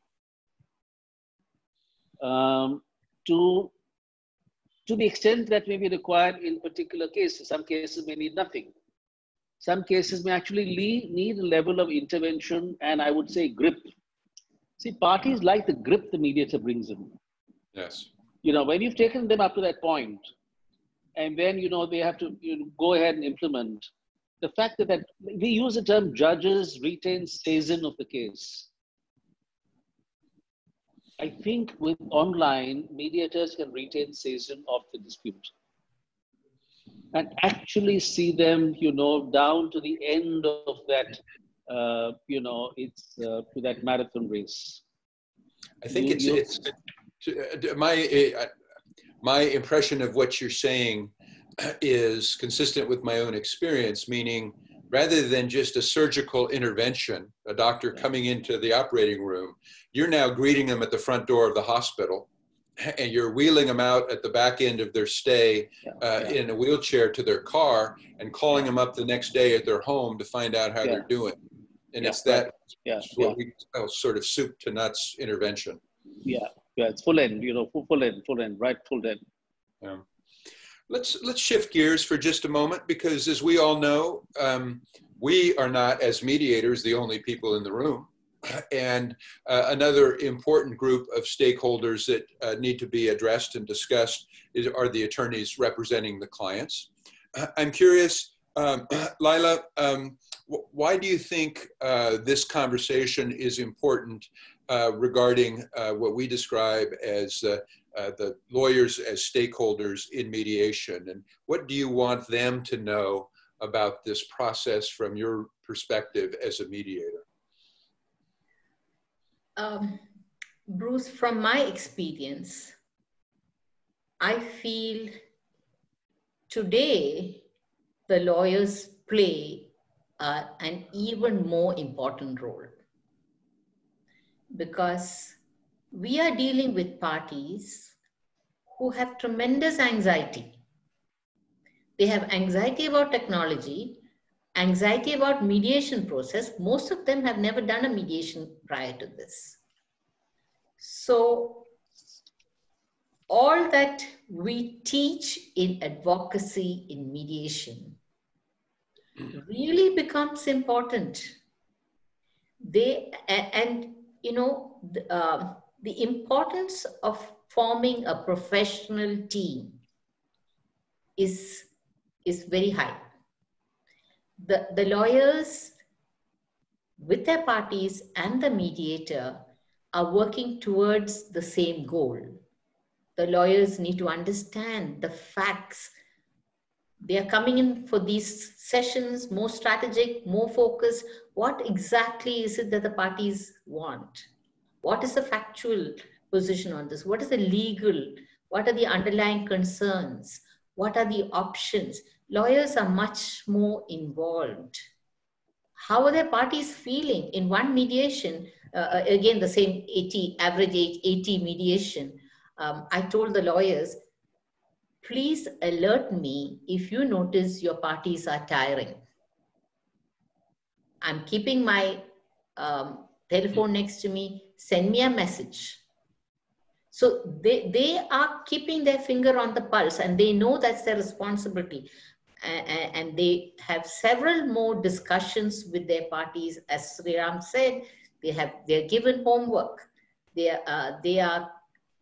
Um, to, to the extent that may be required in particular cases. Some cases may need nothing. Some cases may actually need a level of intervention and I would say grip. See, parties like the grip the mediator brings in. Yes. You know, when you've taken them up to that point, and then, you know, they have to you know, go ahead and implement. The fact that, that we use the term judges retain seisin of the case. I think with online, mediators can retain seisin of the dispute and actually see them, you know, down to the end of that, uh, you know, it's uh, to that marathon race. I think you, it's... You, it's My, my impression of what you're saying is consistent with my own experience, meaning rather than just a surgical intervention, a doctor coming into the operating room, you're now greeting them at the front door of the hospital and you're wheeling them out at the back end of their stay uh, in a wheelchair to their car and calling them up the next day at their home to find out how yeah. they're doing. And yeah. it's that yeah. it's what yeah. we call sort of soup to nuts intervention. Yeah. Yeah, it's full end, you know, full end, full end, right, full end. Yeah. Let's, let's shift gears for just a moment because as we all know, um, we are not as mediators the only people in the room. And uh, another important group of stakeholders that uh, need to be addressed and discussed is, are the attorneys representing the clients. Uh, I'm curious, um, Laila, um, why do you think uh, this conversation is important Uh, regarding uh, what we describe as uh, uh, the lawyers as stakeholders in mediation? And what do you want them to know about this process from your perspective as a mediator? Um, Bruce, from my experience, I feel today the lawyers play uh, an even more important role, because we are dealing with parties who have tremendous anxiety. They have anxiety about technology, anxiety about mediation process. Most of them have never done a mediation prior to this. So all that we teach in advocacy, in mediation, really becomes important. They, and you know, the, uh, the importance of forming a professional team is, is very high. the, the lawyers with their parties and the mediator are working towards the same goal. The lawyers need to understand the facts. They are coming in for these sessions more strategic, more focused. What exactly is it that the parties want? What is the factual position on this? What is the legal? What are the underlying concerns? What are the options? Lawyers are much more involved. How are their parties feeling? In one mediation, uh, again, the same eighty, average age eighty mediation, um, I told the lawyers, please alert me if you notice your parties are tiring. I'm keeping my um, telephone next to me. Send me a message. So they, they are keeping their finger on the pulse and they know that's their responsibility. And they have several more discussions with their parties. As Sriram said, they have, they're given homework. They are, uh, they are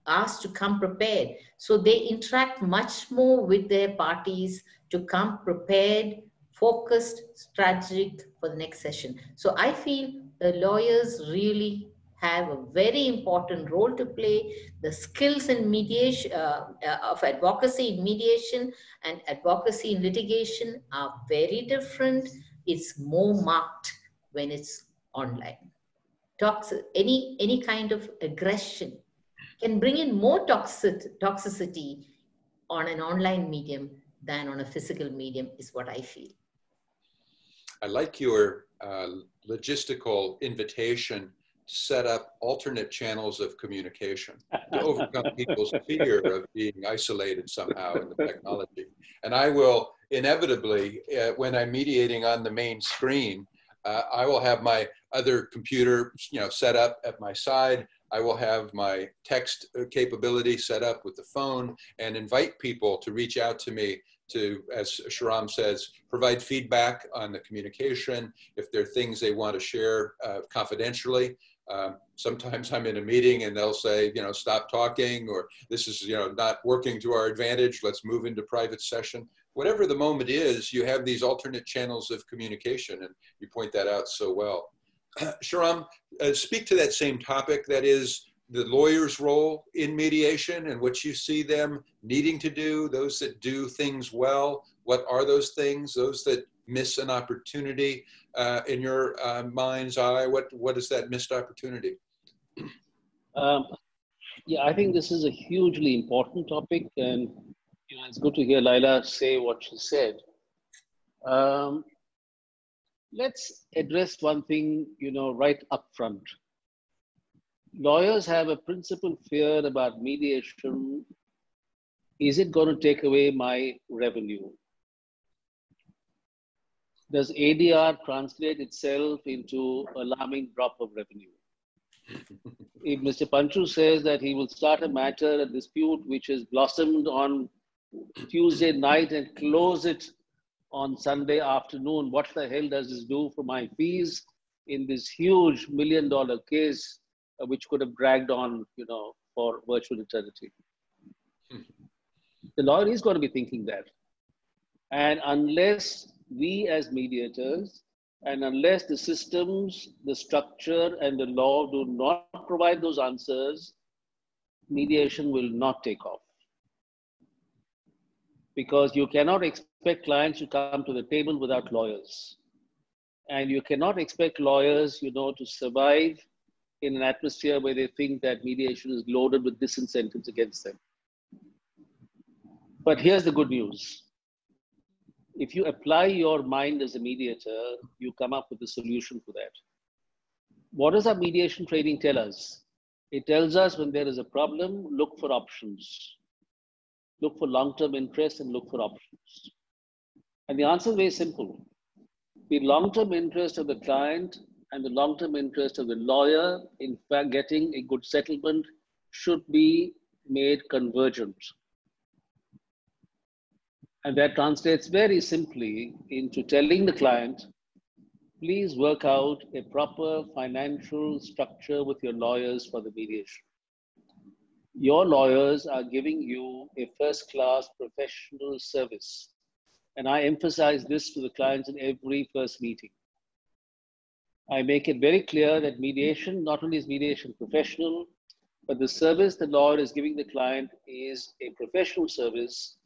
asked to come prepared. So they interact much more with their parties to come prepared, focused, strategic for the next session. So I feel the lawyers really have a very important role to play. The skills in mediation, uh, of advocacy in mediation and advocacy in litigation are very different. It's more marked when it's online. Toxic, any, any kind of aggression can bring in more toxic, toxicity on an online medium than on a physical medium is what I feel. I like your uh, logistical invitation set up alternate channels of communication to overcome people's fear of being isolated somehow in the technology. And I will inevitably, uh, when I'm mediating on the main screen, uh, I will have my other computer, you know, set up at my side. I will have my text capability set up with the phone and invite people to reach out to me to, as Sriram says, provide feedback on the communication. If there are things they want to share uh, confidentially, Um, sometimes I'm in a meeting and they'll say, you know, stop talking, or this is, you know, not working to our advantage. Let's move into private session. Whatever the moment is, you have these alternate channels of communication, and you point that out so well. Sriram, uh, speak to that same topic, that is the lawyer's role in mediation and what you see them needing to do, those that do things well. What are those things, those that miss an opportunity uh, in your uh, mind's eye? What, what is that missed opportunity? Um, yeah, I think this is a hugely important topic, and you know, it's good to hear Laila say what she said. Um, let's address one thing, you know, right up front. Lawyers have a principal fear about mediation. Is it going to take away my revenue? Does A D R translate itself into alarming drop of revenue? If Mister Panchu says that he will start a matter, a dispute which has blossomed on Tuesday night and close it on Sunday afternoon, what the hell does this do for my fees in this huge million dollar case, uh, which could have dragged on, you know, for virtual eternity? The lawyer is going to be thinking that. And unless we as mediators, and unless the systems, the structure, and the law do not provide those answers, mediation will not take off. Because you cannot expect clients to come to the table without lawyers. And you cannot expect lawyers, you know, to survive in an atmosphere where they think that mediation is loaded with disincentives against them. But here's the good news. If you apply your mind as a mediator, you come up with a solution for that. What does our mediation training tell us? It tells us when there is a problem, look for options. Look for long-term interest and look for options. And the answer is very simple. The long-term interest of the client and the long-term interest of the lawyer in fact getting a good settlement should be made convergent. And that translates very simply into telling the client, please work out a proper financial structure with your lawyers for the mediation. Your lawyers are giving you a first-class professional service, And I emphasize this to the clients in every first meeting. I make it very clear that mediation, not only is mediation professional, but the service the lawyer is giving the client is a professional service.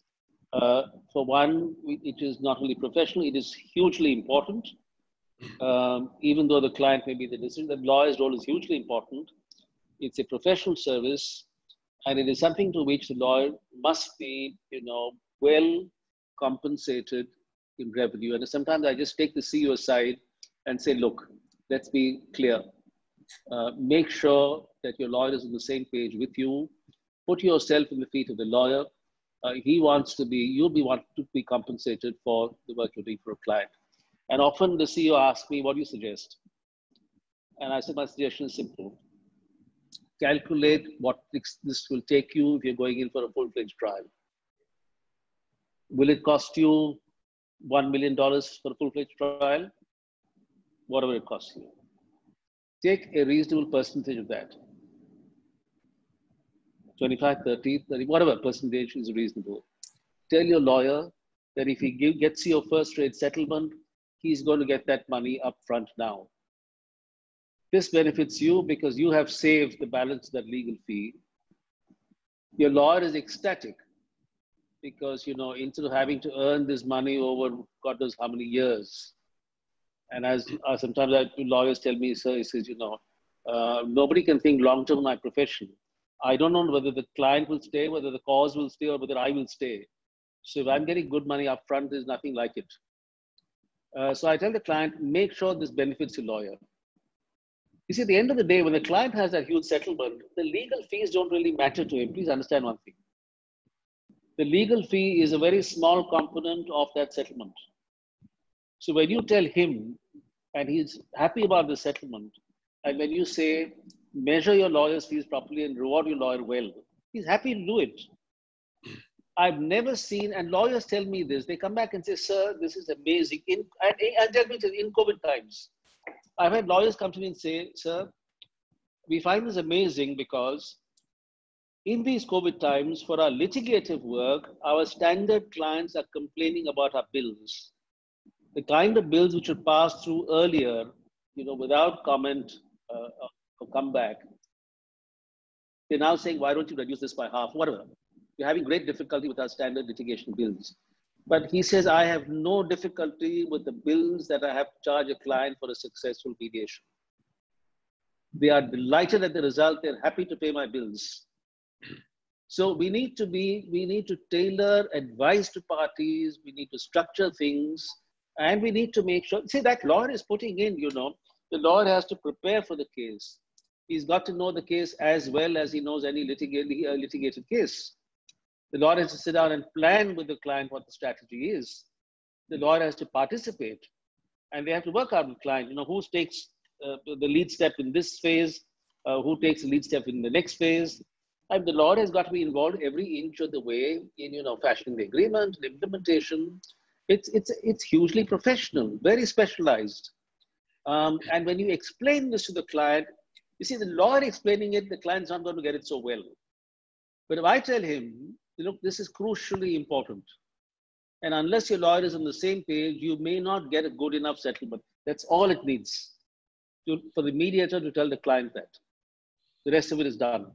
Uh, for one, it is not only professional, it is hugely important. Um, even though the client may be the decision, the lawyer's role is hugely important. It's a professional service, and it is something to which the lawyer must be, you know, well compensated in revenue. And sometimes I just take the C E O aside and say, look, let's be clear. Uh, make sure that your lawyer is on the same page with you. Put yourself in the feet of the lawyer. Uh, he wants to be, you'll be want to be compensated for the work you're doing for a client. And often the C E O asks me, what do you suggest? And I said, my suggestion is simple. Calculate what this will take you if you're going in for a full-fledged trial. Will it cost you one million dollars for a full-fledged trial? Whatever it costs you. Take a reasonable percentage of that. twenty-five, thirty, thirty, whatever percentage is reasonable. Tell your lawyer that if he give, gets your first rate settlement, he's going to get that money up front now. This benefits you because you have saved the balance of that legal fee. Your lawyer is ecstatic because, you know, instead of having to earn this money over God knows how many years. And as uh, sometimes I, lawyers tell me, sir, he says, you know, uh, nobody can think long-term in my profession. I don't know whether the client will stay, whether the cause will stay, or whether I will stay. So if I'm getting good money up front, there's nothing like it. Uh, so I tell the client, make sure this benefits your lawyer. You see, at the end of the day, when the client has that huge settlement, the legal fees don't really matter to him. Please understand one thing. The legal fee is a very small component of that settlement. So when you tell him, and he's happy about the settlement, and when you say, measure your lawyer's fees properly and reward your lawyer well, he's happy to do it. I've never seen, and lawyers tell me this, they come back and say, sir, this is amazing. In, and, and tell me in COVID times, I've had lawyers come to me and say, sir, we find this amazing because in these COVID times, for our litigative work, our standard clients are complaining about our bills. The kind of bills which would pass through earlier, you know, without comment uh, or comeback, they're now saying, why don't you reduce this by half, whatever. We're having great difficulty with our standard litigation bills. But he says, I have no difficulty with the bills that I have to charge a client for a successful mediation. They are delighted at the result. They're happy to pay my bills. So we need to be, we need to tailor advice to parties. We need to structure things. And we need to make sure, see, that lawyer is putting in, you know, the lawyer has to prepare for the case. He's got to know the case as well as he knows any litig- uh, litigated case. The lawyer has to sit down and plan with the client what the strategy is. The lawyer has to participate. And they have to work out with the client, you know, who takes uh, the lead step in this phase, uh, who takes the lead step in the next phase. And the lawyer has got to be involved every inch of the way in, you know, fashioning the agreement, the implementation. It's, it's, it's hugely professional, very specialized. Um, and when you explain this to the client, you see, the lawyer explaining it, the client's not going to get it so well. But if I tell him, look, this is crucially important. And unless your lawyer is on the same page, you may not get a good enough settlement. That's all it needs to, for the mediator to tell the client that. The rest of it is done.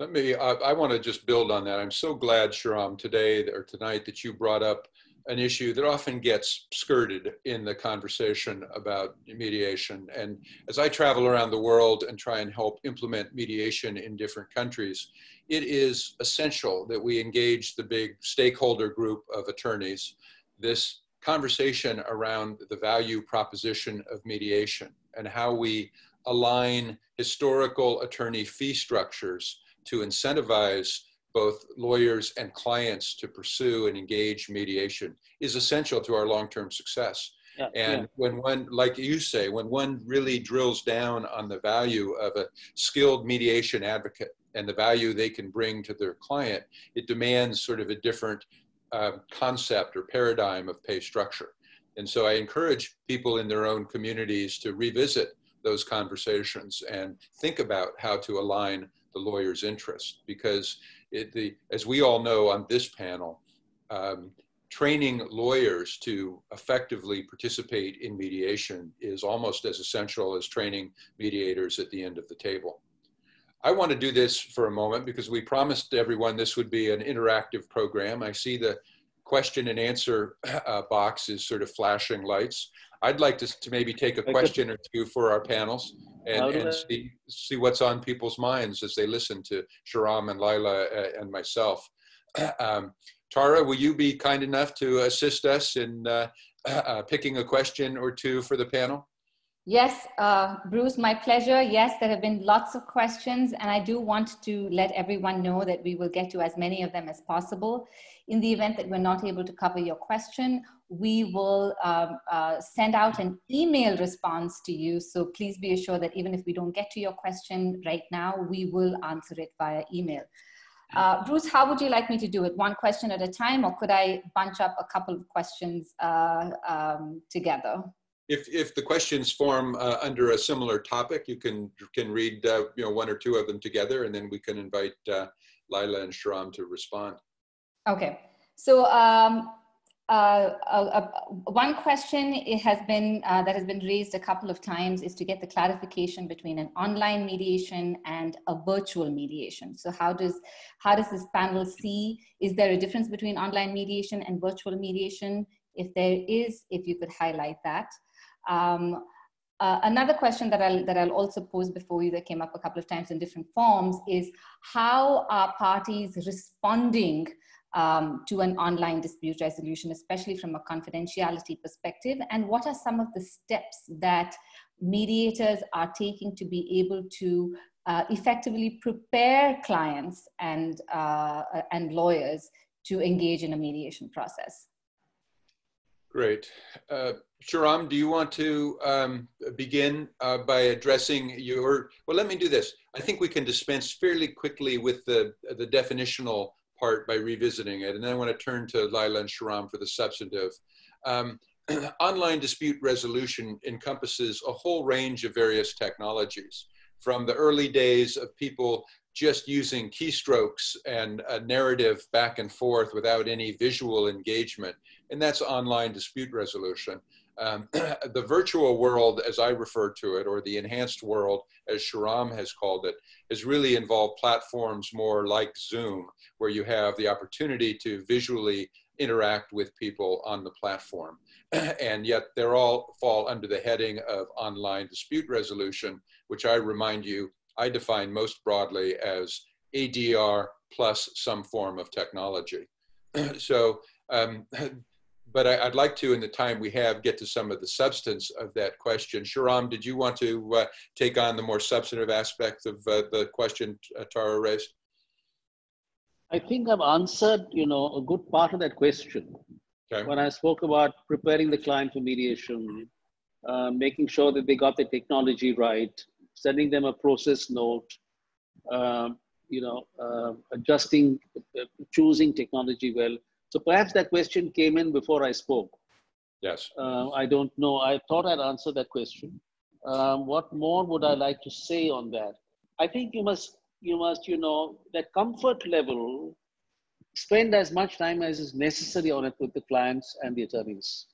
Let me, I, I want to just build on that. I'm so glad, Sriram, today or tonight that you brought up an issue that often gets skirted in the conversation about mediation. And as I travel around the world and try and help implement mediation in different countries, it is essential that we engage the big stakeholder group of attorneys, this conversation around the value proposition of mediation and how we align historical attorney fee structures to incentivize both lawyers and clients to pursue and engage mediation is essential to our long-term success. Yeah, and yeah. when one, like you say, when one really drills down on the value of a skilled mediation advocate and the value they can bring to their client, it demands sort of a different uh, concept or paradigm of pay structure. And so I encourage people in their own communities to revisit those conversations and think about how to align the lawyer's interest, because it, the, as we all know on this panel, um, training lawyers to effectively participate in mediation is almost as essential as training mediators at the end of the table. I want to do this for a moment because we promised everyone this would be an interactive program. I see the question and answer uh, box is sort of flashing lights. I'd like to, to maybe take a question or two for our panels and, and see, see what's on people's minds as they listen to Sriram and Laila and myself. Um, Tara, will you be kind enough to assist us in uh, uh, picking a question or two for the panel? Yes, uh, Bruce, my pleasure. Yes, there have been lots of questions, and I do want to let everyone know that we will get to as many of them as possible. In the event that we're not able to cover your question, we will um, uh, send out an email response to you. So please be assured that even if we don't get to your question right now, we will answer it via email. Uh, Bruce, how would you like me to do it? One question at a time, or could I bunch up a couple of questions uh, um, together? If, if the questions form uh, under a similar topic, you can, can read uh, you know, one or two of them together, and then we can invite uh, Laila and Sriram to respond. Okay. So um, uh, uh, uh, one question it has been, uh, that has been raised a couple of times is to get the clarification between an online mediation and a virtual mediation. So how does, how does this panel see, is there a difference between online mediation and virtual mediation? If there is, if you could highlight that. Um, uh, another question that I'll, that I'll also pose before you that came up a couple of times in different forms is how are parties responding um, to an online dispute resolution, especially from a confidentiality perspective? And what are some of the steps that mediators are taking to be able to uh, effectively prepare clients and, uh, and lawyers to engage in a mediation process? Great. Uh, Sriram, do you want to um, begin uh, by addressing your, well, let me do this. I think we can dispense fairly quickly with the, the definitional part by revisiting it. And then I want to turn to Laila and Sriram for the substantive. Um, online dispute resolution encompasses a whole range of various technologies, from the early days of people just using keystrokes and a narrative back and forth without any visual engagement. And that's online dispute resolution. Um, the virtual world, as I refer to it, or the enhanced world, as Sriram has called it, has really involved platforms more like Zoom, where you have the opportunity to visually interact with people on the platform. And yet they're all fall under the heading of online dispute resolution, which I remind you, I define most broadly as A D R plus some form of technology. So, um, but I, I'd like to, in the time we have, get to some of the substance of that question. Sriram, did you want to uh, take on the more substantive aspects of uh, the question uh, Tara raised? I think I've answered, you know, a good part of that question. Okay. When I spoke about preparing the client for mediation, uh, making sure that they got the technology right, sending them a process note, um, you know, uh, adjusting, uh, choosing technology well. So perhaps that question came in before I spoke. Yes. Uh, I don't know. I thought I'd answer that question. Um, what more would I like to say on that? I think you must, you must, you know, that comfort level, spend as much time as is necessary on it with the clients and the attorneys.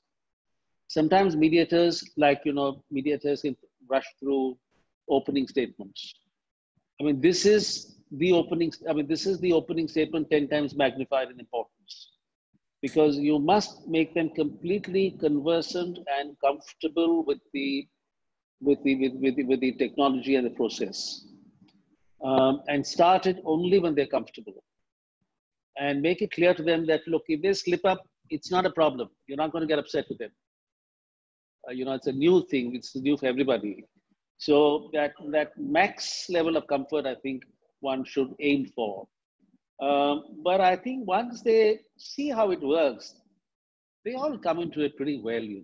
Sometimes mediators, like, you know, mediators can rush through opening statements. I mean, this is the opening, I mean, this is the opening statement ten times magnified in importance, because you must make them completely conversant and comfortable with the, with the, with, with the, with the technology and the process, um, and start it only when they're comfortable, and make it clear to them that, look, if they slip up, it's not a problem. You're not going to get upset with them. Uh, you know, it's a new thing. It's new for everybody. So that, that max level of comfort, I think one should aim for. Um, but I think once they see how it works, they all come into it pretty well, you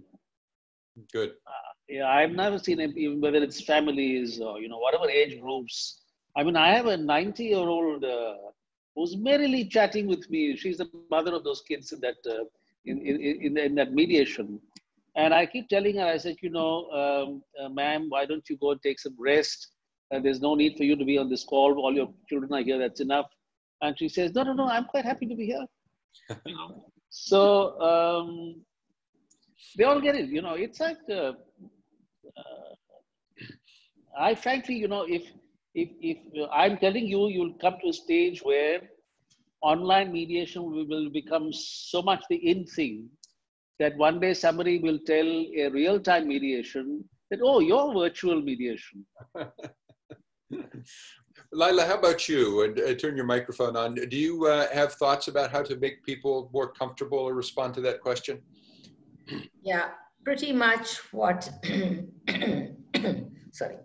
know. Good. Uh, yeah, I've never seen it, even whether it's families or, you know, whatever age groups. I mean, I have a ninety year old uh, who's merrily chatting with me. She's the mother of those kids in that, uh, in, in, in, in that mediation. And I keep telling her, I said, you know, um, uh, ma'am, why don't you go and take some rest? Uh, there's no need for you to be on this call. All your children are here. That's enough. And she says, no, no, no, I'm quite happy to be here. Um, so um, they all get it. You know, it's like uh, uh, I frankly, you know, if if if I'm telling you, you'll come to a stage where online mediation will become so much the in thing that one day somebody will tell a real-time mediation that, oh, you're virtual mediation. Laila, how about you? And uh, turn your microphone on. Do you uh, have thoughts about how to make people more comfortable or respond to that question? Yeah, pretty much what, sorry,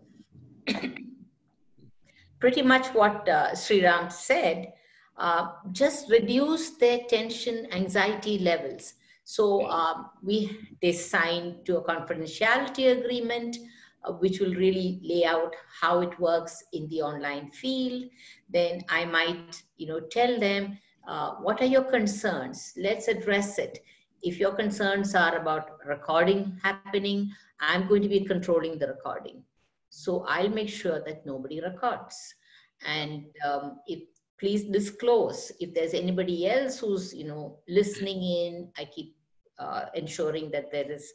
pretty much what uh, Sriram said, uh, just reduce their tension, anxiety levels. So um, we, they signed to a confidentiality agreement, uh, which will really lay out how it works in the online field. Then I might, you know, tell them, uh, what are your concerns? Let's address it. If your concerns are about recording happening, I'm going to be controlling the recording. So I'll make sure that nobody records. And um, if please disclose, if there's anybody else who's, you know, listening in, I keep Uh, ensuring that there is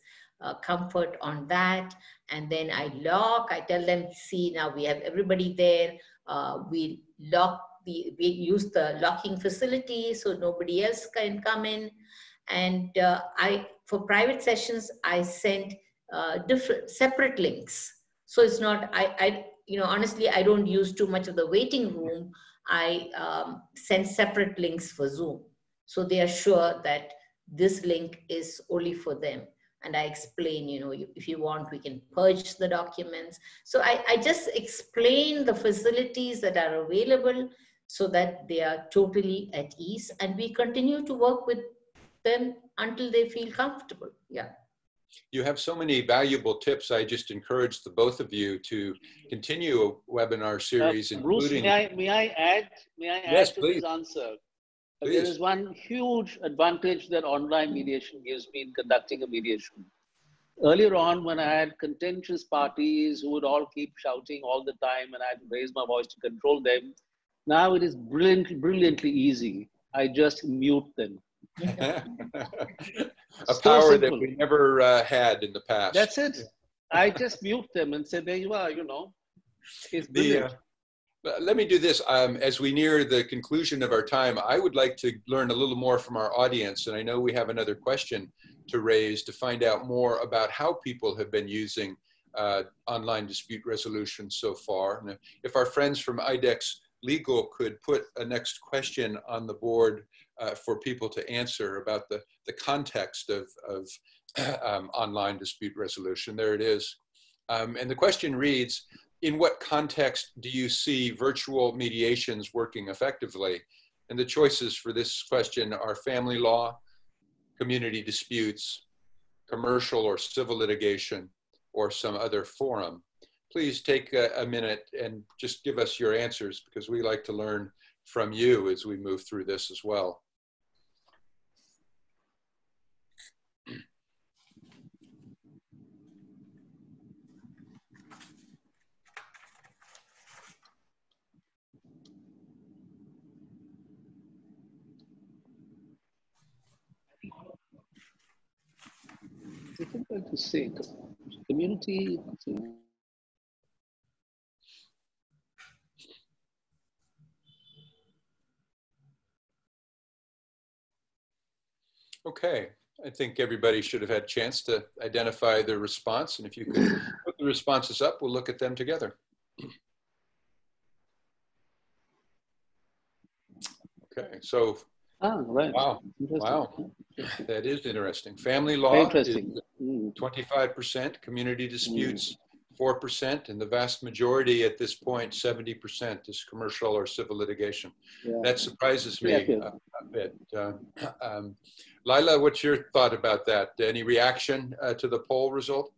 uh, comfort on that. And then I lock, I tell them, see, now we have everybody there. Uh, we lock the, we use the locking facility so nobody else can come in. And uh, I, for private sessions, I send uh, different separate links. So it's not, I, I, you know, honestly, I don't use too much of the waiting room. I um, send separate links for Zoom. So they are sure that this link is only for them. And I explain, you know, if you want, we can purge the documents. So I, I just explain the facilities that are available so that they are totally at ease. And we continue to work with them until they feel comfortable. Yeah. You have so many valuable tips. I just encourage the both of you to continue a webinar series, uh, Bruce, including... May I, may I add, may I add yes, to please. This answer? But there is one huge advantage that online mediation gives me in conducting a mediation. Earlier on, when I had contentious parties who would all keep shouting all the time and I had to raise my voice to control them, now it is brilliantly, brilliantly easy. I just mute them. A power that we never uh, had in the past. That's it. I just mute them and say, there you are, you know. It's brilliant. The, uh... Let me do this. Um, as we near the conclusion of our time, I would like to learn a little more from our audience. And I know we have another question to raise to find out more about how people have been using uh, online dispute resolution so far. And if our friends from I DEX Legal could put a next question on the board uh, for people to answer about the, the context of, of um, online dispute resolution. There it is. Um, and the question reads, in what context do you see virtual mediations working effectively? And the choices for this question are family law, community disputes, commercial or civil litigation, or some other forum. Please take a, a minute and just give us your answers because we like to learn from you as we move through this as well. Difficult to say. Community. Okay, I think everybody should have had a chance to identify their response, and if you could put the responses up, we'll look at them together. Okay, so. Ah, right. Wow. Wow. That is interesting. Family law is twenty-five percent, community disputes four percent, and the vast majority at this point, seventy percent, is commercial or civil litigation. Yeah. That surprises me yeah, a bit. Uh, um, Laila, what's your thought about that? Any reaction uh, to the poll result?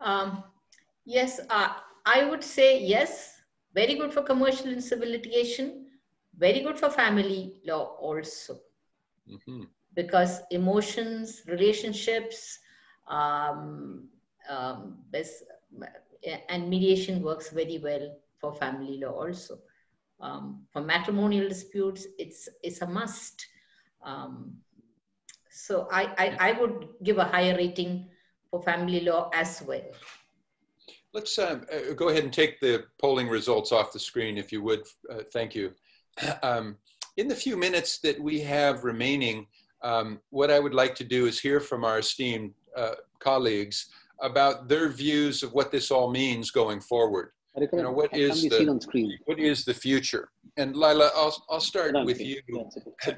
Um, yes, uh, I would say yes. Very good for commercial and civil litigation. Very good for family law also, mm-hmm. because emotions, relationships, um, um, and mediation works very well for family law also. Um, for matrimonial disputes, it's, it's a must. Um, so I, I, I would give a higher rating for family law as well. Let's um, uh, go ahead and take the polling results off the screen, if you would. Uh, thank you. Um, in the few minutes that we have remaining, um, what I would like to do is hear from our esteemed uh, colleagues about their views of what this all means going forward. You know, what is the, what is the future? And Laila, I'll, I'll start with you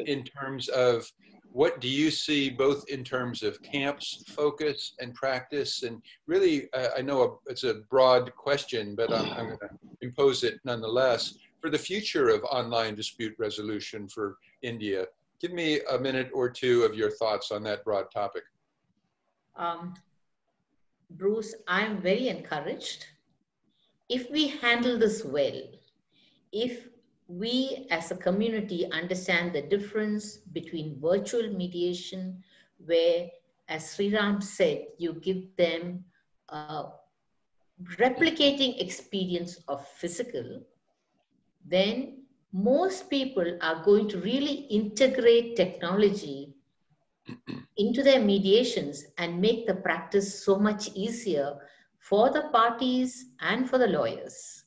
in terms of what do you see both in terms of camp's focus and practice? And really, uh, I know a, it's a broad question, but I'm, I'm going to impose it nonetheless. For the future of online dispute resolution for India, give me a minute or two of your thoughts on that broad topic. Um, Bruce, I'm very encouraged. If we handle this well, if we as a community understand the difference between virtual mediation, where, as Sriram said, you give them uh, replicating experience of physical, then most people are going to really integrate technology into their mediations and make the practice so much easier for the parties and for the lawyers.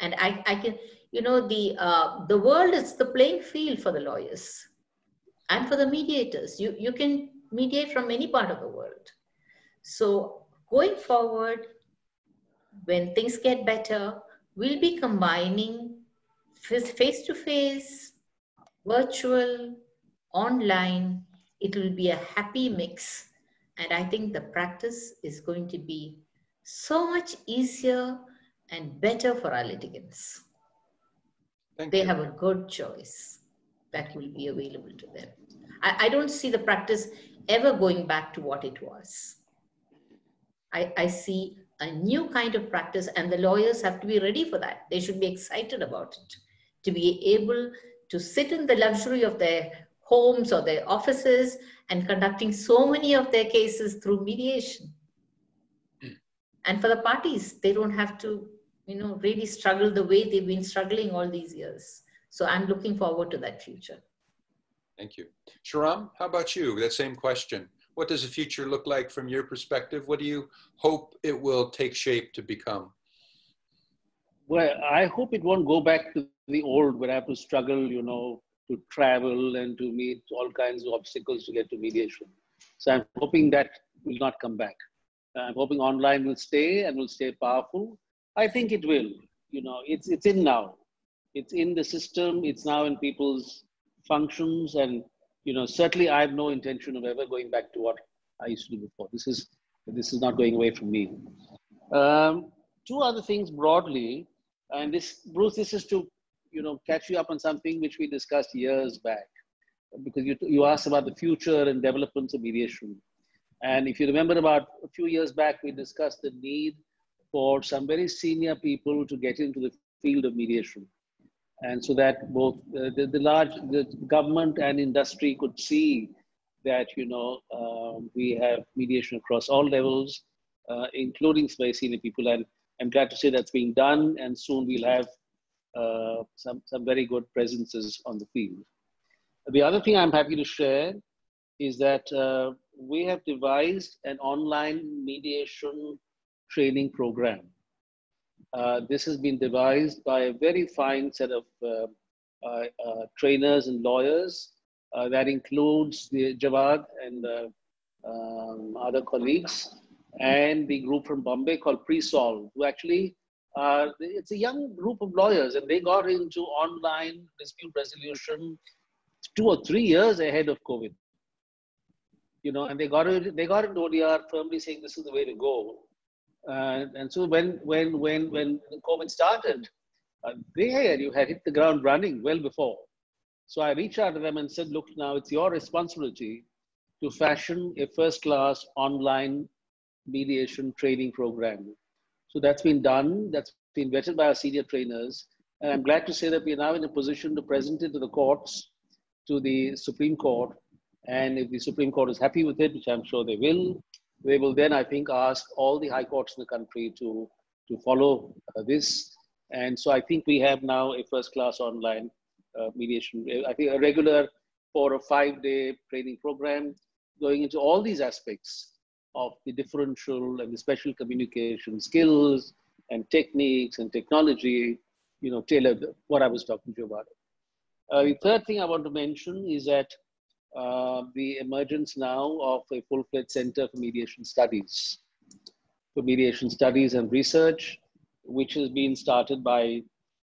And I, I can, you know, the, uh, the world is the playing field for the lawyers and for the mediators. You, you can mediate from any part of the world. So going forward, when things get better, we'll be combining face-to-face, virtual, online. It will be a happy mix. And I think the practice is going to be so much easier and better for our litigants. Thank they you. Have a good choice that will be available to them. I, I don't see the practice ever going back to what it was. I, I see a new kind of practice, and the lawyers have to be ready for that. They should be excited about it, to be able to sit in the luxury of their homes or their offices and conducting so many of their cases through mediation. And for the parties, they don't have to, you know, really struggle the way they've been struggling all these years. So I'm looking forward to that future. Thank you. Sriram, how about you? That same question. What does the future look like from your perspective? What do you hope it will take shape to become? Well, I hope it won't go back to the old where I have to struggle, you know, to travel and to meet all kinds of obstacles to get to mediation. So I'm hoping that will not come back. I'm hoping online will stay and will stay powerful. I think it will. You know, it's, it's in now. It's in the system. It's now in people's functions. And, you know, certainly I have no intention of ever going back to what I used to do before. This is, this is not going away from me. Um, two other things broadly, and this, Bruce, this is to, you know, catch you up on something which we discussed years back, because you, you asked about the future and developments of mediation. And if you remember, about a few years back, we discussed the need for some very senior people to get into the field of mediation. And so that both uh, the, the large the government and industry could see that, you know, um, we have mediation across all levels, uh, including very senior people. And I'm glad to say that's being done. And soon we'll have uh, some, some very good presences on the field. The other thing I'm happy to share is that uh, we have devised an online mediation training program. Uh, this has been devised by a very fine set of uh, uh, uh, trainers and lawyers. Uh, that includes the Javad and uh, um, other colleagues, and the group from Bombay called Presolv, who actually, uh, it's a young group of lawyers, and they got into online dispute resolution two or three years ahead of COVID. You know, and they got it, they got into O D R firmly saying this is the way to go. Uh, and so when when when when COVID started, uh, they had, you had hit the ground running well before. So I reached out to them and said, look, now it's your responsibility to fashion a first-class online mediation training program. So that's been done. That's been vetted by our senior trainers, and I'm glad to say that we are now in a position to present it to the courts, to the Supreme Court. And if the Supreme Court is happy with it, which I'm sure they will, they will then, I think, ask all the high courts in the country to, to follow uh, this. And so I think we have now a first-class online uh, mediation, I think a regular four or five day training program going into all these aspects of the differential and the special communication skills and techniques and technology, you know, tailored what I was talking to you about. Uh, the third thing I want to mention is that uh, the emergence now of a full-fledged center for mediation studies, for mediation studies and research, which has been started by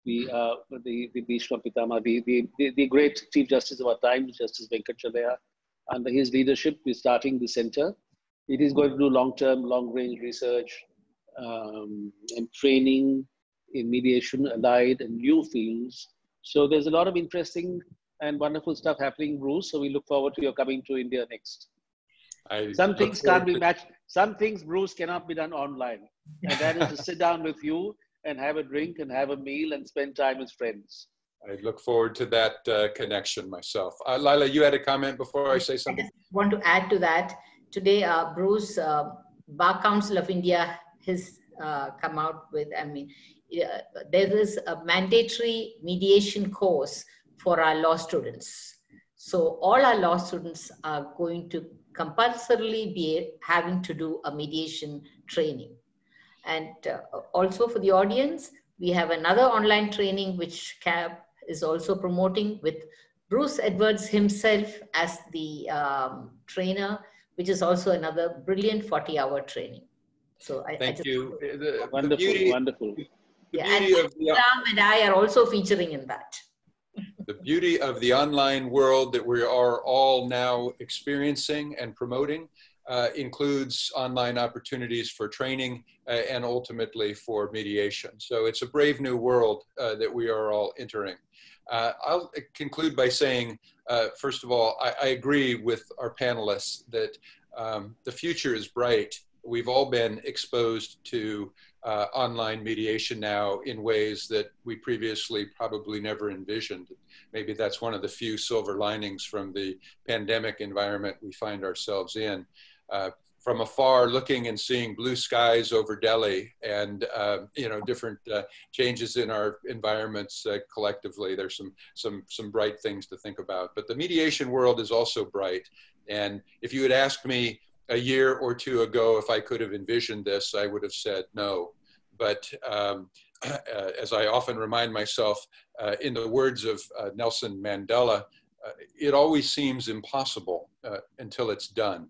the uh, the the Bhishma Pitama, the, the the great Chief Justice of our time, Justice Venkatchalaiah. Under his leadership, we're starting the center. It is going to do long-term, long-range research um, and training in mediation, allied and new fields. So there's a lot of interesting and wonderful stuff happening, Bruce. So we look forward to your coming to India next. I some things can't be matched. Some things, Bruce, cannot be done online. And that is to sit down with you and have a drink and have a meal and spend time with friends. I look forward to that uh, connection myself. Uh, Laila, you had a comment before I say something? I just want to add to that. Today, uh, Bruce, uh, Bar Council of India has uh, come out with, I mean, uh, there is a mandatory mediation course for our law students. So all our law students are going to compulsorily be having to do a mediation training. And uh, also for the audience, we have another online training which C A B is also promoting with Bruce Edwards himself as the um, trainer, which is also another brilliant forty hour training. So I, Thank I just, you. The, wonderful, the beauty, wonderful. The yeah, beauty and of the, and I are also featuring in that. The beauty of the online world that we are all now experiencing and promoting uh, includes online opportunities for training uh, and ultimately for mediation. So it's a brave new world uh, that we are all entering. Uh, I'll conclude by saying, uh, first of all, I, I agree with our panelists that um, the future is bright. We've all been exposed to uh, online mediation now in ways that we previously probably never envisioned. Maybe that's one of the few silver linings from the pandemic environment we find ourselves in. Uh, from afar, looking and seeing blue skies over Delhi and uh, you know, different uh, changes in our environments uh, collectively, there's some, some, some bright things to think about. But the mediation world is also bright. And if you had asked me a year or two ago, if I could have envisioned this, I would have said no. But um, as I often remind myself, uh, in the words of uh, Nelson Mandela, uh, it always seems impossible uh, until it's done.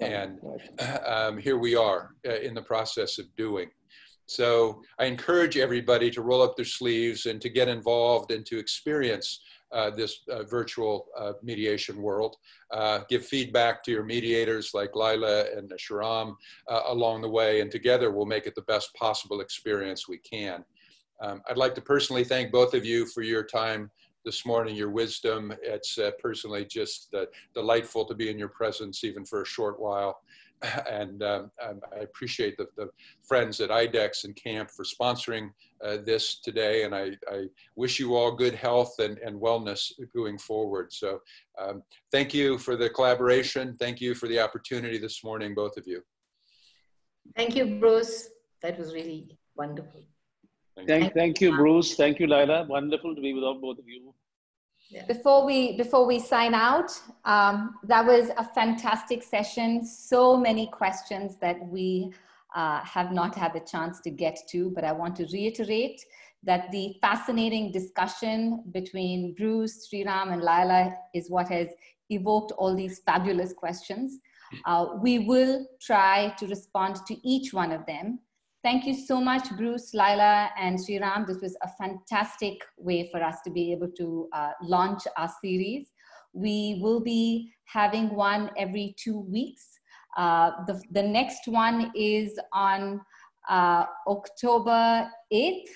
And um, here we are uh, in the process of doing. So I encourage everybody to roll up their sleeves and to get involved and to experience Uh, this uh, virtual uh, mediation world. Uh, give feedback to your mediators like Laila and Sriram uh, along the way, and together we'll make it the best possible experience we can. Um, I'd like to personally thank both of you for your time this morning, your wisdom. It's uh, personally just uh, delightful to be in your presence even for a short while. And um, I appreciate the, the friends at I DEX and CAMP for sponsoring uh, this today. And I, I wish you all good health and, and wellness going forward. So um, thank you for the collaboration. Thank you for the opportunity this morning, both of you. Thank you, Bruce. That was really wonderful. Thank, thank, thank you, Bruce. Thank you, Laila. Wonderful to be with all both of you. Yeah. Before we before we sign out, um, that was a fantastic session. So many questions that we uh, have not had the chance to get to, but I want to reiterate that the fascinating discussion between Bruce, Sriram, and Laila is what has evoked all these fabulous questions. Uh, we will try to respond to each one of them. Thank you so much, Bruce, Laila, and Sriram. This was a fantastic way for us to be able to uh, launch our series. We will be having one every two weeks. Uh, the, the next one is on uh, October eighth.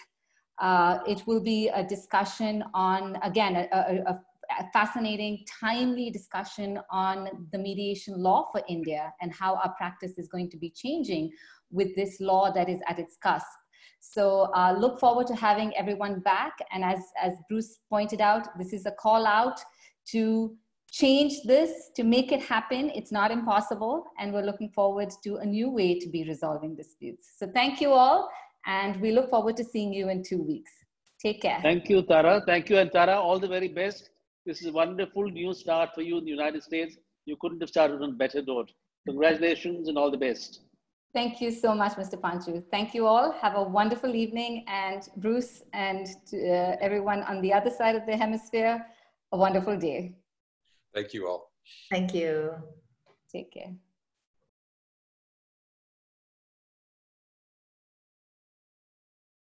Uh, it will be a discussion on, again, a, a, a fascinating, timely discussion on the mediation law for India and how our practice is going to be changing with this law that is at its cusp. So uh, look forward to having everyone back. And as, as Bruce pointed out, this is a call out to change this, to make it happen. It's not impossible. And we're looking forward to a new way to be resolving disputes. So thank you all. And we look forward to seeing you in two weeks. Take care. Thank you, Tara. Thank you, and Tara, all the very best. This is a wonderful new start for you in the United States. You couldn't have started on a better note. Congratulations and all the best. Thank you so much, Mister Panchu. Thank you all. Have a wonderful evening. And Bruce and uh, everyone on the other side of the hemisphere, a wonderful day. Thank you all. Thank you. Take care.